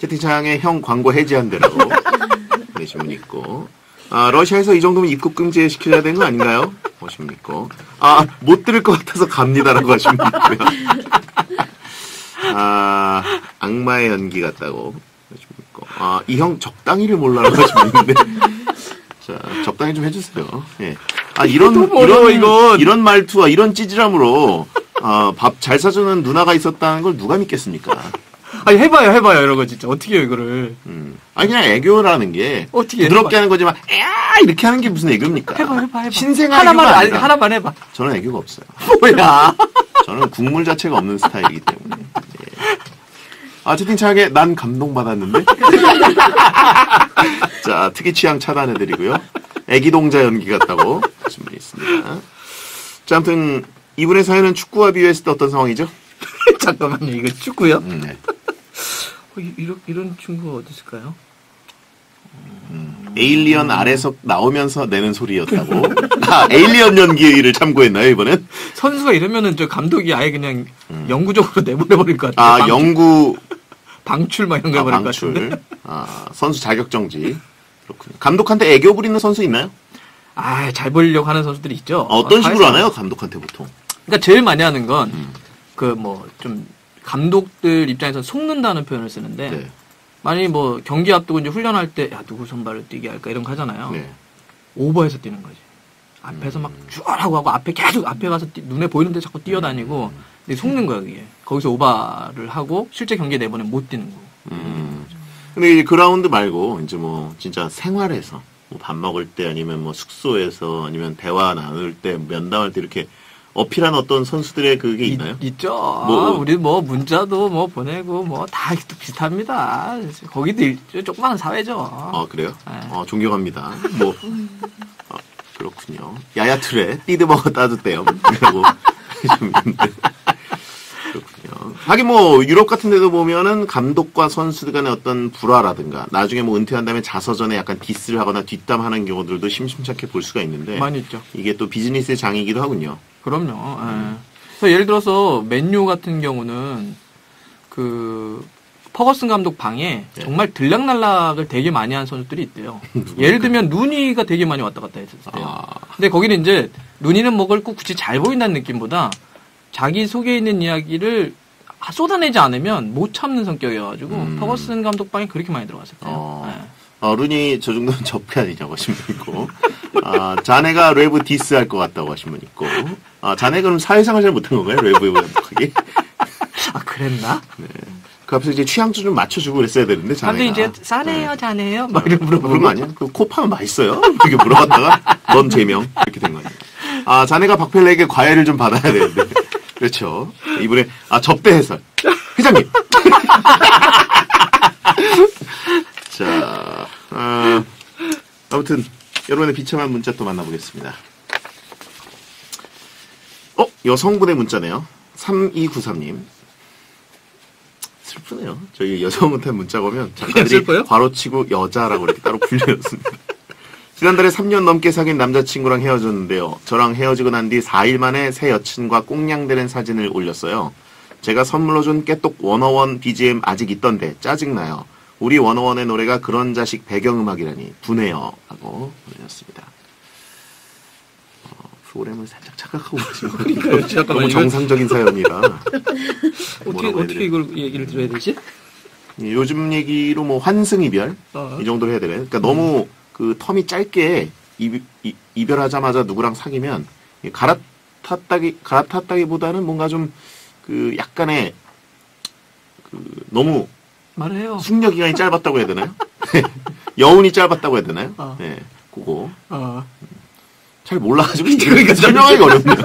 채팅창에 형 광고 해지한대라고 보내신 분 있고, 아, 러시아에서 이 정도면 입국 금지 시켜야 되는 거 아닌가요? 보신 분 있고, 아, 못 들을 것 같아서 갑니다라고 하신 분 있고요. 아, 악마의 연기 같다고 보신 분 있고, 아, 이 형 적당히를 몰라라고 하신 분 있는데. 자, 적당히 좀 해주세요. 예. 아, 이런 말투와 이런 찌질함으로, 아, 밥 잘 사주는 누나가 있었다는 걸 누가 믿겠습니까? 아니, 해봐요, 이런 거 진짜. 어떻게 해요, 이거를. 아니, 그냥 애교라는 게. 어떻게 부드럽게 해봐요. 하는 거지만, 야 이렇게 하는 게 무슨 애교입니까? 해봐. 신생아 하나만 해봐. 저는 애교가 없어요. 뭐야. 저는 국물 자체가 없는 스타일이기 때문에. 예. 아, 채팅창에 난 감동받았는데? 자, 특이 취향 차단해드리고요. 애기동자 연기 같다고 하신 분이 있습니다. 자, 아무튼 이분의 사연은 축구와 비유했을 때 어떤 상황이죠? 잠깐만요. 이거 축구요? 네. 이런 친구가 어디 있을까요? 에일리언 아래서 나오면서 내는 소리였다고. 아, 에일리언 연기를 참고했나요 이번엔? 선수가 이러면은 저 감독이 아예 그냥 영구적으로 내보내버릴 것 같아요. 아, 방출. 영구 방출 막 이런 거 해버릴 것 같은데. 아, 선수 자격 정지. 그렇군요. 감독한테 애교 부리는 선수 있나요? 아, 잘 보이려고 하는 선수들이 있죠. 어떤 식으로 하나요? 감독한테 보통. 그러니까 제일 많이 하는 건 그 뭐 좀 감독들 입장에서 속는다는 표현을 쓰는데 네. 만약에 뭐 경기 앞두고 이제 훈련할 때 야 누구 선발로 뛰게 할까 이런 거 하잖아요. 네. 오버해서 뛰는 거지. 앞에서 막 쭈라고 하고 앞에 계속 앞에 가서 눈에 보이는 데 자꾸 뛰어다니고 근데 속는 거야 그게. 거기서 오버를 하고 실제 경기에 내보내면 못 뛰는 거고. 근데 이 그라운드 말고 이제 뭐 진짜 생활에서 뭐 밥 먹을 때 아니면 뭐 숙소에서 아니면 대화 나눌 때 면담할 때 이렇게 어필한 어떤 선수들의 그게 있나요? 있죠. 뭐, 우리 뭐 문자도 뭐 보내고 뭐 다 비슷합니다. 거기도 조그마한 사회죠. 아 그래요? 네. 존경합니다. 뭐 그렇군요. 야야툴에 띠드버거 따뜻대요. 그리고 그렇군요. 하긴 뭐 유럽 같은 데도 보면은 감독과 선수들 간의 어떤 불화라든가 나중에 뭐 은퇴한 다음에 자서전에 약간 디스를 하거나 뒷담하는 경우들도 심심찮게 볼 수가 있는데 많이 있죠. 이게 또 비즈니스의 장이기도 하군요. 그럼요. 그래서 예를 들어서 맨유 같은 경우는 그 퍼거슨 감독 방에 네. 정말 들락날락을 되게 많이 한 선수들이 있대요. 예를 들면 루니가 되게 많이 왔다 갔다 했었어요. 근데 거기는 이제 루니는 뭐 꼭 굳이 잘 보인다는 느낌보다 자기 속에 있는 이야기를 쏟아내지 않으면 못 참는 성격이어가지고 퍼거슨 감독 방에 그렇게 많이 들어갔을 거예요. 네. 루니 저 정도는 접해야되냐고 하신 분 있고 자네가 랩을 디스할 것 같다고 하신 분 있고 자네 그럼 사회생활 잘 못한 건가요? 랩을 못하게? 아 그랬나? 네. 그 앞에서 이제 취향도 좀 맞춰주고 그랬어야 되는데 자네가 근데 이제 싸네요 네. 자네요? 막 이렇게 물어보고 그런 거 아니야? 그 코 파면 맛있어요? 이렇게 물어봤다가 넌 제명 이렇게 된 거 아니야? 아 자네가 박펠레에게 과외를 좀 받아야 되는데 그렇죠 이번에 접대 해설 회장님 자, 아무튼 여러분의 비참한 문자 또 만나보겠습니다. 여성분의 문자네요. 3293님. 슬프네요. 저희 여성분한테 문자가 오면 작가들이 괄호치고 여자라고 이렇게 따로 불려졌습니다. 지난달에 3년 넘게 사귄 남자친구랑 헤어졌는데요. 저랑 헤어지고 난 뒤 4일 만에 새 여친과 꽁냥대는 사진을 올렸어요. 제가 선물로 준 깨똑 워너원 BGM 아직 있던데 짜증나요. 우리 원어원의 노래가 그런 자식 배경음악이라니 분해요 하고 보내셨습니다. 프로그램을 살짝 착각하고 계시니까 너무 정상적인 사연이라 어떻게 이걸 얘기를 들어야 되지? 요즘 얘기로 뭐 환승이별 이 정도로 해야 되네. 그러니까 너무 그 텀이 짧게 이별하자마자 누구랑 사귀면 갈아탔다기보다는 뭔가 좀 그 약간의 그 너무 말해요. 숙려 기간이 짧았다고 해야 되나요? 여운이 짧았다고 해야 되나요? 네, 그거. 잘 몰라가지고 그러니까 설명하기 어렵네요.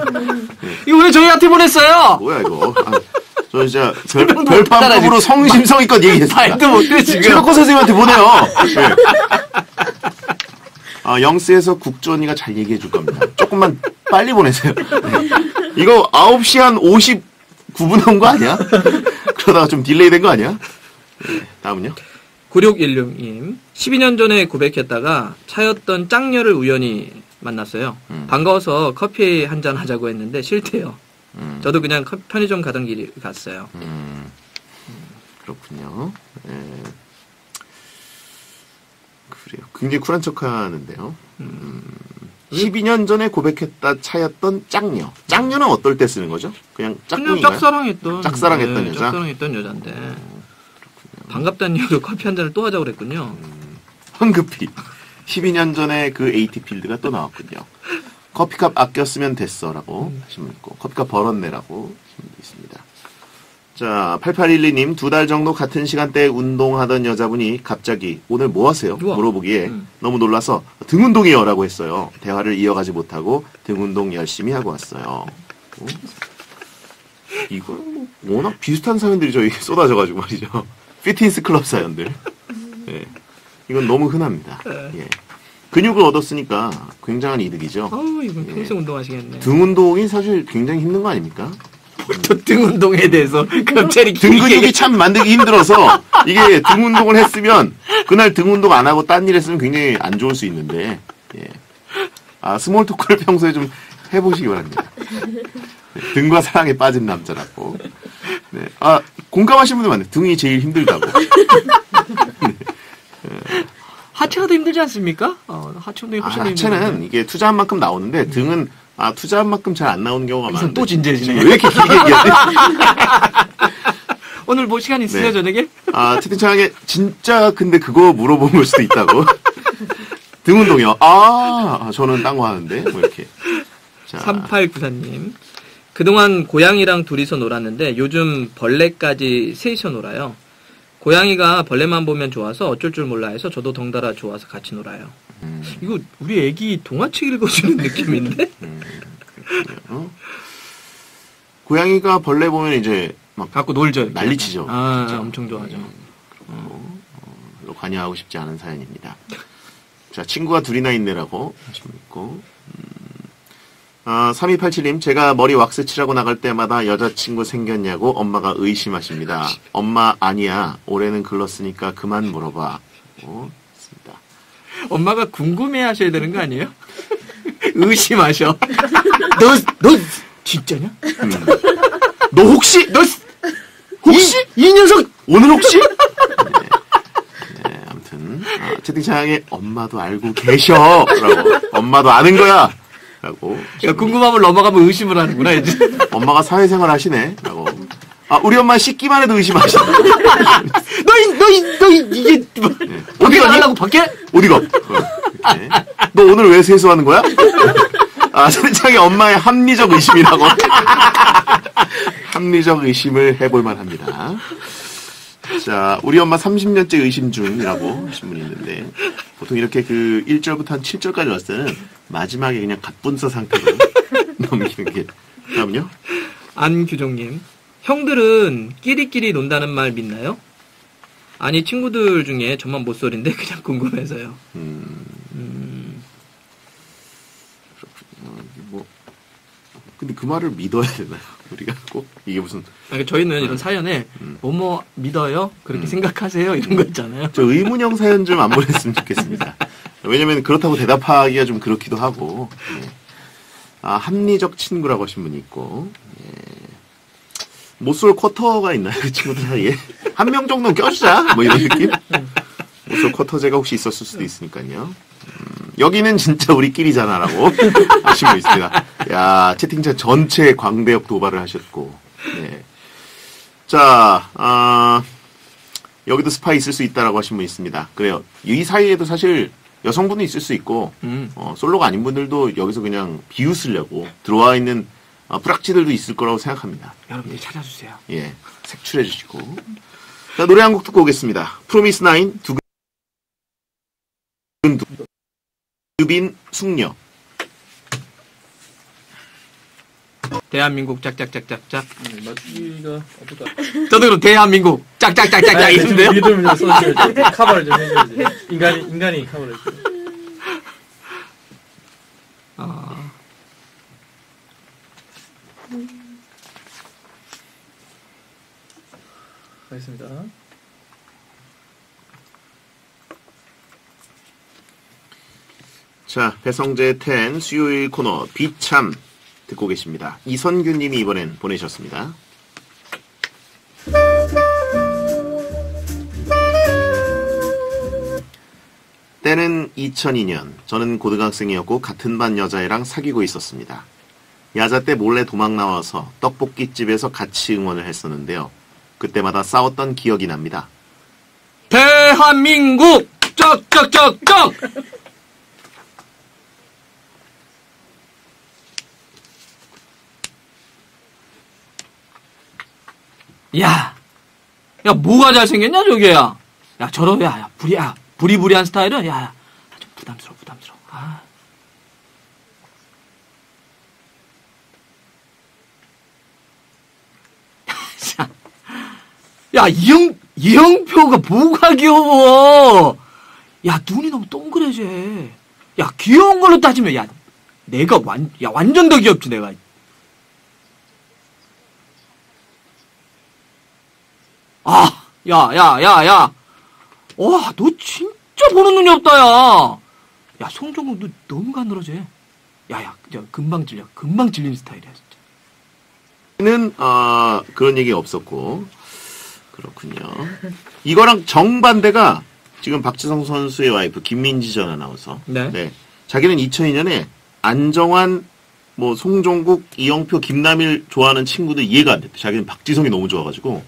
네. 이거 왜 저희한테 보냈어요? 뭐야 이거? 저 진짜 별밤법으로 성심성의껏 얘기했어요. 말도 못해 지금. 최덕호 선생님한테 보내요. 네. 영스에서 국주 언니가 잘 얘기해 줄 겁니다. 조금만 빨리 보내세요. 네. 이거 9시 한 59분 온 거 아니야? 그러다가 좀 딜레이 된 거 아니야? 네, 다음은요. 9616님. 12년 전에 고백했다가 차였던 짱녀를 우연히 만났어요. 반가워서 커피 한잔 하자고 했는데 싫대요. 저도 그냥 편의점 가던 길이 갔어요. 그렇군요. 네. 그래요. 굉장히 쿨한 척 하는데요. 12년 전에 고백했다 차였던 짝녀. 짝녀는 어떨 때 쓰는 거죠? 그냥 짝꿍인가요? 짝사랑했던 여자. 짝사랑했던 여잔데. 반갑다는 이유로 커피 한 잔을 또 하자고 그랬군요. 황급히. 12년 전에 그 에이티필드가 또 나왔군요. 커피값 아껴 쓰면 됐어라고 하신 분 있고 커피값 벌었네라고 하신 분도 있습니다. 자, 8812님. 2달 정도 같은 시간대에 운동하던 여자분이 갑자기 오늘 뭐 하세요? 물어보기에 너무 놀라서 등 운동이요 라고 했어요. 대화를 이어가지 못하고 등 운동 열심히 하고 왔어요. 이거 워낙 비슷한 사연들이 저희 쏟아져가지고 말이죠. 피트니스 클럽 사연들. 네. 이건 너무 흔합니다. 예. 근육을 얻었으니까 굉장한 이득이죠. 이건 평생 운동하시겠네. 등 운동이 사실 굉장히 힘든 거 아닙니까? 등 운동에 대해서 갑자기 등 근육이 참 만들기 힘들어서 이게 등 운동을 했으면 그날 등 운동 안 하고 딴 일 했으면 굉장히 안 좋을 수 있는데 예. 스몰 토크를 평소에 좀 해보시기 바랍니다. 네. 등과 사랑에 빠진 남자라고. 네. 공감하신 분들 많네요. 등이 제일 힘들다고. 네. 하체가 더 힘들지 않습니까? 하체 운동이 훨씬 더 힘들어요. 하체는 이게 투자한 만큼 나오는데 등은 아, 투자한 만큼 잘 안 나오는 경우가 많은데. 또 진지해지네. 왜 이렇게 길게 얘기하지? 오늘 뭐 시간 있으세요, 네. 저녁에? 아, 채팅창에 진짜 근데 그거 물어본 걸 수도 있다고. 등 운동이요. 아, 저는 딴 거 하는데. 뭐 이렇게. 자. 3894님. 그동안 고양이랑 둘이서 놀았는데 요즘 벌레까지 셋이서 놀아요. 고양이가 벌레만 보면 좋아서 어쩔 줄 몰라 해서 저도 덩달아 좋아서 같이 놀아요. 이거 우리 애기 동화책 읽어주는 느낌인데? 어? 고양이가 벌레 보면 이제 막 갖고 놀죠. 이렇게. 난리치죠. 아, 진짜. 엄청 좋아하죠. 별로 관여하고 싶지 않은 사연입니다. 자, 친구가 둘이나 있네라고 좀 있고. 아, 3287님, 제가 머리 왁스 칠하고 나갈 때마다 여자친구 생겼냐고 엄마가 의심하십니다. 엄마 아니야. 올해는 글렀으니까 그만 물어봐. 있습니다. 엄마가 궁금해 하셔야 되는 거 아니에요? 의심하셔. 너 진짜냐? 너 혹시, 혹시? 이 녀석, 오늘 혹시? 네, 아무튼. 아, 채팅창에 엄마도 알고 계셔. 라고. 엄마도 아는 거야. 라고. 야, 궁금함을 넘어가면 의심을 하는구나, 이제. 엄마가 사회생활 하시네. 라고. 아, 우리 엄마 씻기만 해도 의심하시네. 이게. 네. 밖에 나가려고, 밖에? 어디가? 네. 너 오늘 왜 세수하는 거야? 아, 세상에 엄마의 합리적 의심이라고. 합리적 의심을 해볼만 합니다. 자, 우리 엄마 30년째 의심 중이라고 하신 분이 있는데, 보통 이렇게 그 1절부터 한 7절까지 왔을 때는 마지막에 그냥 갑분서 상태로 넘기는 게. 다음요? 안규종님, 형들은 끼리끼리 논다는 말 믿나요? 아니, 친구들 중에 저만 못소린데 그냥 궁금해서요. 뭐, 근데 그 말을 믿어야 되나요? 우리가 꼭 이게 무슨. 그러니까 저희는 이런 사연에 뭐뭐 믿어요? 그렇게 생각하세요? 이런 거 있잖아요. 저 의문형 사연 좀 안 보냈으면 좋겠습니다. 왜냐면 그렇다고 대답하기가 좀 그렇기도 하고. 예. 아, 합리적 친구라고 하신 분이 있고. 예. 못쏠 쿼터가 있나요? 그 친구들 사이에? 한 명 정도는 껴주자! 뭐 이런 느낌? 못쏠 쿼터제가 혹시 있었을 수도 있으니까요. 여기는 진짜 우리끼리잖아 라고 하신 분 있습니다. 야, 채팅창 전체 광대역 도발을 하셨고. 네. 자, 아, 여기도 스파이 있을 수 있다라고 하신 분 있습니다. 그래요. 이 사이에도 사실 여성분이 있을 수 있고, 솔로가 아닌 분들도 여기서 그냥 비웃으려고 들어와 있는 뿌락지들도 있을 거라고 생각합니다. 여러분들 찾아주세요. 예, 색출해 주시고. 자, 노래 한 곡 듣고 오겠습니다. 프로미스나인 두근 숙녀. 대한민국 짝짝짝짝짝. 맞기가 어떨까? 저도 그럼 대한민국 짝짝짝짝짝 있는데요. 리듬을 좀 써줘야지. 커버를 좀 해줘야지. 인간이 커버를 해줘. 아. 알겠습니다. 자, 배성재 10 수요일 코너 비참 듣고 계십니다. 이선균 님이 이번엔 보내셨습니다. 때는 2002년. 저는 고등학생이었고 같은 반 여자애랑 사귀고 있었습니다. 야자 때 몰래 도망 나와서 떡볶이집에서 같이 응원을 했었는데요. 그때마다 싸웠던 기억이 납니다. 대한민국! 쩍쩍쩍쩍! 야, 뭐가 잘생겼냐, 저게야. 야, 저런, 야, 부리부리한 스타일은, 좀 부담스러워. 아. 야, 이형표가 뭐가 귀여워. 야, 눈이 너무 동그래져. 야, 귀여운 걸로 따지면, 야, 내가 완전 더 귀엽지, 내가. 아, 야. 와, 너 진짜 보는 눈이 없다, 야. 야, 송정국, 너 너무 가늘어져. 야, 금방 질린 스타일이야, 진짜. 는, 아, 그런 얘기 없었고. 그렇군요. 이거랑 정반대가 지금 박지성 선수의 와이프, 김민지 전 아나운서. 네. 자기는 2002년에 안정환 뭐 송종국, 이영표, 김남일 좋아하는 친구들 이해가 안 됐대. 자기는 박지성이 너무 좋아가지고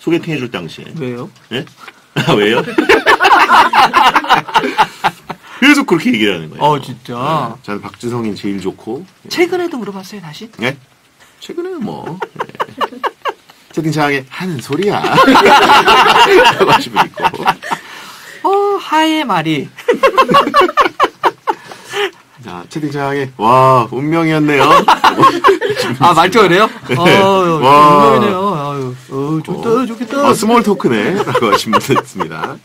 소개팅 해줄 당시에. 왜요? 예? 왜요? 계속 그렇게 얘기를 하는 거예요. 어, 진짜. 네, 저는 박지성이 제일 좋고. 최근에도 물어봤어요, 다시? 네? 최근에는 뭐. 네. 채팅창에 하는 소리야. 라고 하시고 있고. 하의 말이. 자, 채팅창에, 와, 운명이었네요. 아, 말투가 그래요? 네. 운명이네요. 아유, 좋겠다, 좋겠다. 스몰 토크네. 라고 하신 분도 있습니다.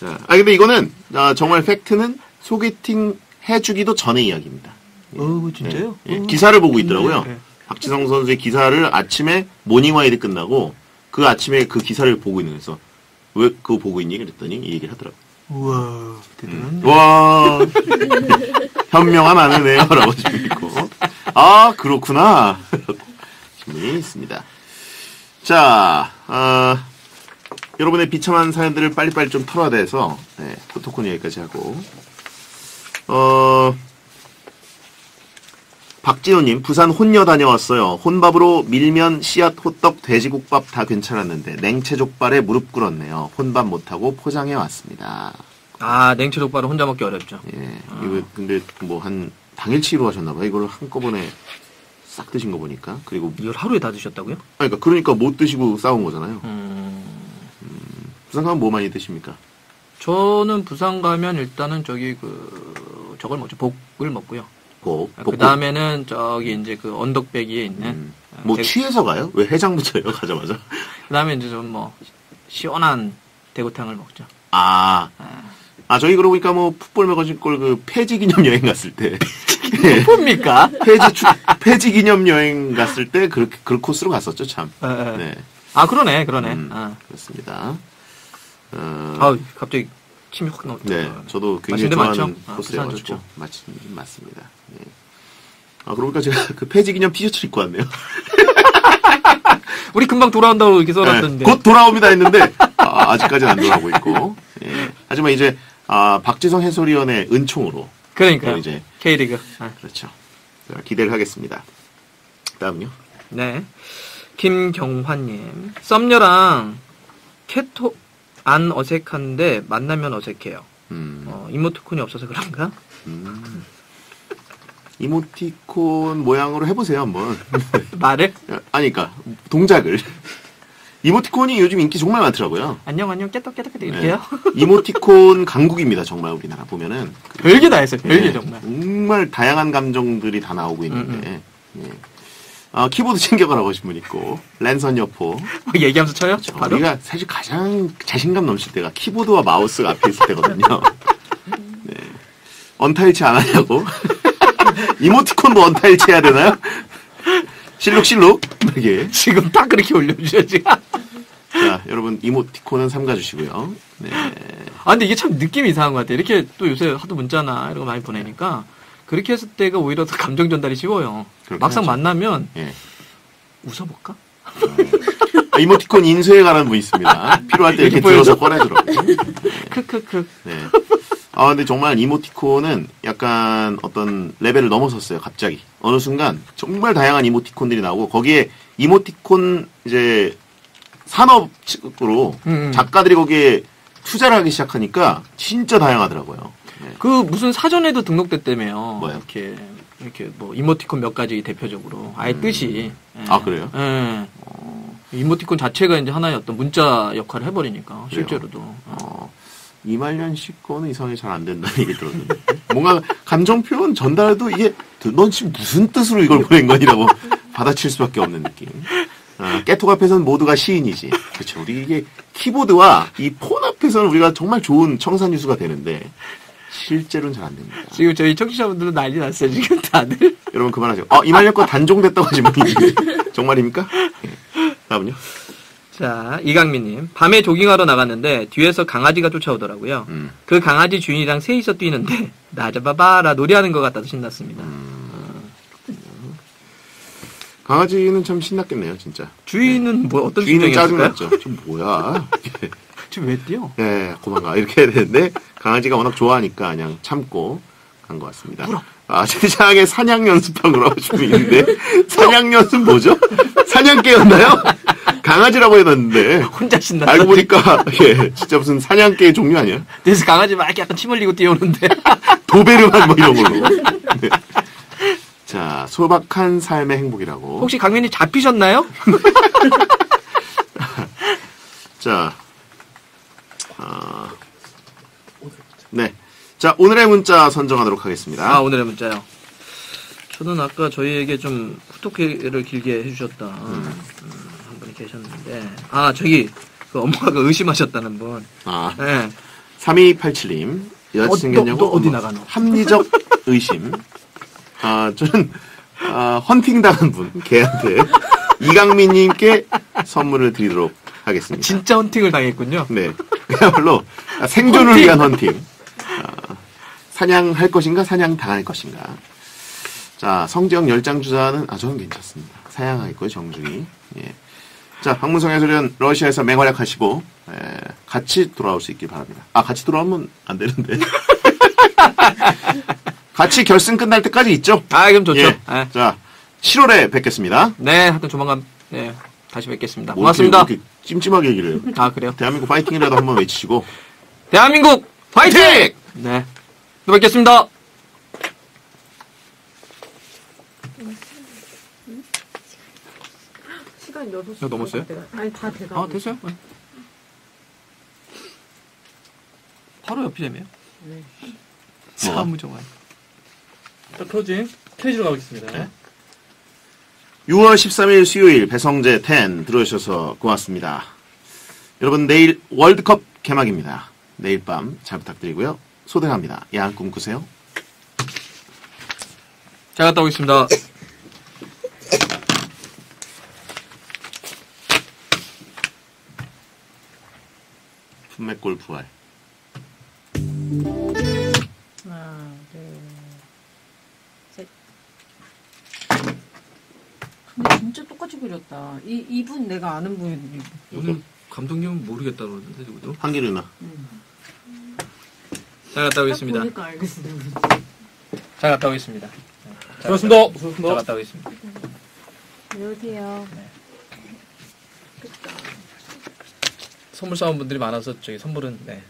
자, 근데 이거는, 정말 팩트는 소개팅 해주기도 전의 이야기입니다. 예. 진짜요? 예. 기사를 보고 있더라고요. 네. 박지성 선수의 기사를 아침에 모닝와이드 끝나고, 그 아침에 그 기사를 보고 있는 거에서, 왜 그거 보고 있니? 그랬더니 이 얘기를 하더라고요. 우와, 대단한데. 와, 현명한 아내네요. 라고 하시고. 아, 그렇구나. 라고 질문이 있습니다. 자, 여러분의 비참한 사연들을 빨리빨리 좀 털어야 돼서, 네, 포토콘 여기까지 하고. 박진호님, 부산 혼녀 다녀왔어요. 혼밥으로 밀면, 씨앗, 호떡, 돼지국밥 다 괜찮았는데, 냉채족발에 무릎 꿇었네요. 혼밥 못하고 포장해 왔습니다. 아, 냉채족발은 혼자 먹기 어렵죠. 예. 이거 근데 뭐 한, 당일치기로 하셨나봐요. 이걸 한꺼번에 싹 드신 거 보니까. 그리고. 이걸 하루에 다 드셨다고요? 아니, 그러니까 못 드시고 싸운 거잖아요. 부산 가면 뭐 많이 드십니까? 저는 부산 가면 일단은 저기 저걸 먹죠. 복을 먹고요. 복. 그 다음에는 저기 이제 그 언덕배기에 있는. 뭐 취해서 가요? 왜 해장부터요? 가자마자. 그 다음에 이제 좀 뭐 시원한 대구탕을 먹죠. 아 저희 그러고 보니까 뭐 풋볼 매거진 걸 그 폐지 기념 여행 갔을 때. 뭡니까? 폐지 기념 여행 갔을 때 그 코스로 갔었죠 참. 네. 아, 그러네. 그렇습니다. 아우, 갑자기 침이 확 나오죠. 네, 저도 굉장히 좋아하는 코스여가지고. 맞습니다. 네. 아, 그러니까 제가 그 폐지 기념 티셔츠 입고 왔네요. 우리 금방 돌아온다고 이렇게 써놨던데. 네, 곧 돌아옵니다 했는데, 아직까지는 안 돌아오고 있고. 네. 하지만 이제, 박지성 해설위원의 은총으로. 그러니까요. 이제 K리그. 그렇죠. 자, 기대를 하겠습니다. 다음요. 네. 김경환님, 썸녀랑 캣톡 안 어색한데 만나면 어색해요. 이모티콘이 없어서 그런가? 이모티콘 모양으로 해보세요 한번. 말을? 아니까 동작을. 이모티콘이 요즘 인기 정말 많더라고요. 안녕 깨떡깨떡깨떡 이렇게요? 네. 이모티콘 강국입니다 정말. 우리나라 보면은 별게 다 했어요. 별게. 네. 정말 다양한 감정들이 다 나오고 있는데. 네. 키보드 챙겨가라고 하신 분 있고, 랜선 여포. 막 얘기하면서 쳐요? 바로? 우리가 사실 가장 자신감 넘칠 때가 키보드와 마우스가 앞에 있을 때거든요. 네. 언타일치 안 하냐고? 이모티콘도 언타일치 해야 되나요? 실룩실룩? 이게. 지금 딱 그렇게 올려주셔야지. 자, 여러분, 이모티콘은 삼가주시고요. 네. 아, 근데 이게 참 느낌이 이상한 것 같아요. 이렇게 또 요새 하도 문자나 이런 거 많이 보내니까. 그렇게 했을 때가 오히려 더 감정 전달이 쉬워요. 막상 하죠. 만나면. 예. 웃어볼까? 이모티콘 인쇄에 관한 분 있습니다. 필요할 때 이렇게 들어서 꺼내주라고. 크크크. 네. 네. 근데 정말 이모티콘은 약간 어떤 레벨을 넘어섰어요. 갑자기 어느 순간 정말 다양한 이모티콘들이 나오고, 거기에 이모티콘 이제 산업 측으로 작가들이 거기에 투자를 하기 시작하니까 진짜 다양하더라고요. 네. 그 무슨 사전에도 등록됐다며요. 뭐요? 이렇게 뭐 이모티콘 몇 가지 대표적으로 아예 뜻이. 예. 아, 그래요? 예. 이모티콘 자체가 이제 하나의 어떤 문자 역할을 해버리니까. 그래요? 실제로도. 이말년 씨 거는 이상하게 잘 안 된다는 얘기 들었는데. 뭔가 감정 표현 전달도 이게 넌 지금 무슨 뜻으로 이걸 보낸 거니라고 받아칠 수밖에 없는 느낌. 깨톡 앞에서는 모두가 시인이지. 그렇죠. 우리 이게 키보드와 이 폰 앞에서는 우리가 정말 좋은 청산유수가 되는데. 실제로는 잘 안 됩니다. 지금 저희 청취자분들은 난리 났어요, 지금 다들. 여러분, 그만하세요. 이말년 거 단종됐다고 하지 뭐. 정말입니까? 네. 다음은요. 자, 이강민님. 밤에 조깅하러 나갔는데, 뒤에서 강아지가 쫓아오더라고요. 그 강아지 주인이랑 셋이서 뛰는데, 나자바바라 노래하는 것 같아서 신났습니다. 강아지는 참 신났겠네요, 진짜. 주인은 뭐, 어떤 주인은 짜증났죠. 좀 뭐야. 지금 왜 뛰어? 네, 고만가. 이렇게 해야 되는데, 강아지가 워낙 좋아하니까 그냥 참고 간 것 같습니다. 울어. 아, 최장의 사냥 연습하고 라고 좀 있는데. 사냥 연습 뭐죠? 사냥개였나요? 강아지라고 해놨는데. 혼자 신나. 알고 보니까, 예, 진짜 무슨 사냥개의 종류 아니야? 그래서 강아지 막 이렇게 약간 침 흘리고 뛰어오는데. 도베르만 뭐 이런 걸로. 네. 자, 소박한 삶의 행복이라고. 혹시 강민이 잡히셨나요? 자, 네. 자, 오늘의 문자 선정하도록 하겠습니다. 아, 오늘의 문자요. 저는 아까 저희에게 좀 후토케를 길게 해주셨다. 한 분이 계셨는데. 아, 저기, 그 엄마가 의심하셨다는 분. 아. 네. 3287님. 여자친구 생겼냐고. 어디 나가노? 합리적 의심. 아, 저는, 아, 헌팅당한 분. 걔한테. 이강민님께 선물을 드리도록 하겠습니다. 진짜 헌팅을 당했군요. 네. 그야말로 생존을 헌팅. 위한 헌팅. 사냥할 것인가, 사냥 당할 것인가. 자, 성재형 열장 주자는, 아, 저는 괜찮습니다. 사양하겠고요, 정중히. 예. 자, 박문성 해설위원, 러시아에서 맹활약하시고, 예, 같이 돌아올 수 있길 바랍니다. 아, 같이 돌아오면 안 되는데. 같이 결승 끝날 때까지 있죠? 아, 그럼 좋죠. 예. 아. 자, 7월에 뵙겠습니다. 네, 하여튼 조만간, 네, 다시 뵙겠습니다. 고맙습니다. 이렇게 찜찜하게 얘기를 해요. 아, 그래요? 대한민국 파이팅이라도 한번 외치시고. 대한민국 파이팅! 파이팅! 네. 또 뵙겠습니다. 시간 6시 넘었어요? 아니, 다 돼가. 아, 됐어요? 네. 바로 옆이래며. 네. 사무정관. 자, 클로징. 퀴즈로 가보겠습니다. 네. 6월 13일 수요일 배성재 10 들어주셔서 고맙습니다. 여러분, 내일 월드컵 개막입니다. 내일 밤 잘 부탁드리고요. 소등합니다. 야한 꿈 꾸세요. 잘 갔다 오겠습니다. 품맥골 부활. 하나, 둘, 셋. 근데 진짜 똑같이 그렸다. 이분 내가 아는 분이. 오늘 감독님은 모르겠다 그러는데 누구도? 한길 누나. 잘 갔다 오겠습니다. 잘 갔다 오겠습니다. 고맙습니다. 잘 갔다 오겠습니다. 안녕하세요. 네. 선물 싸운 분들이 많아서 저기 선물은 네.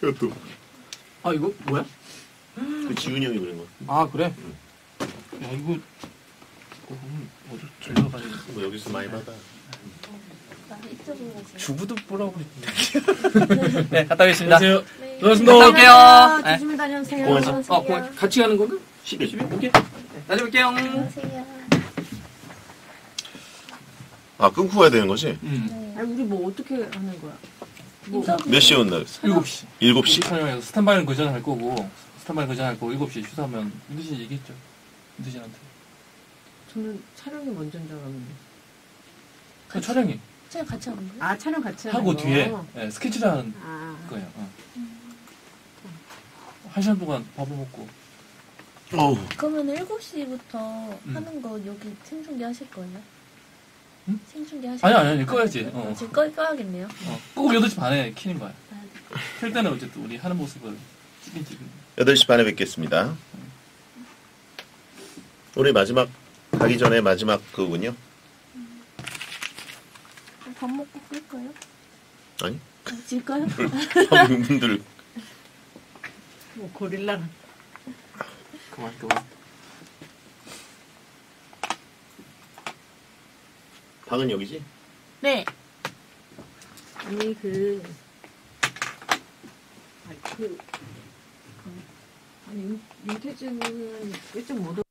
이것도. 아, 이거 뭐야? 그 지훈이 형이 그린 거. 아, 그래? 야, 이거 어디 들려가지고 뭐 여기서 많이 받아. 주부도 보라고 그랬는데. 네, 갔다 오겠습니다. 안녕하세요. 네. 갔다 올게요. 조심히 다녀오세요. 어, 같이 가는 건가? 12? 오케이. 다녀올게요. 안녕하세요. 아, 끊고 가야 되는 거지? 네. 아니, 우리 뭐 어떻게 하는 거야? 뭐. 몇 시에 온다 그랬어? 7시. 7시? 스탠바이는 그 전에 할 거고, 7시에 휴사하면 윤두신 얘기했죠. 윤두신한테. 저는 촬영이 먼저인 줄 알았는데. 그 촬영이. 같이 하는 거예요? 아, 촬영 같이 하는 하고 거. 뒤에 네, 스케치를 하는 거예요. 어. 1시간 동안 밥을 먹고. 어우. 그러면 7시부터 하는 거 여기 생중계 하실 거예요? 응? 생중계 하실 거예요? 아니, 꺼야지. 어. 지금 꺼야겠네요. 어. 꼭 8시 반에 키는 거야. 아, 네. 켤 때는 어쨌든 우리 하는 모습을 찍긴 찍은. 8시 반에 뵙겠습니다. 우리 마지막, 가기 전에 마지막 그거군요. 밥 먹고 끌까요? 아니. 질까요? 분들. 뭐 고릴라. 그만. 방은 여기지? 네. 아니 아니 윤태진은 1.5도.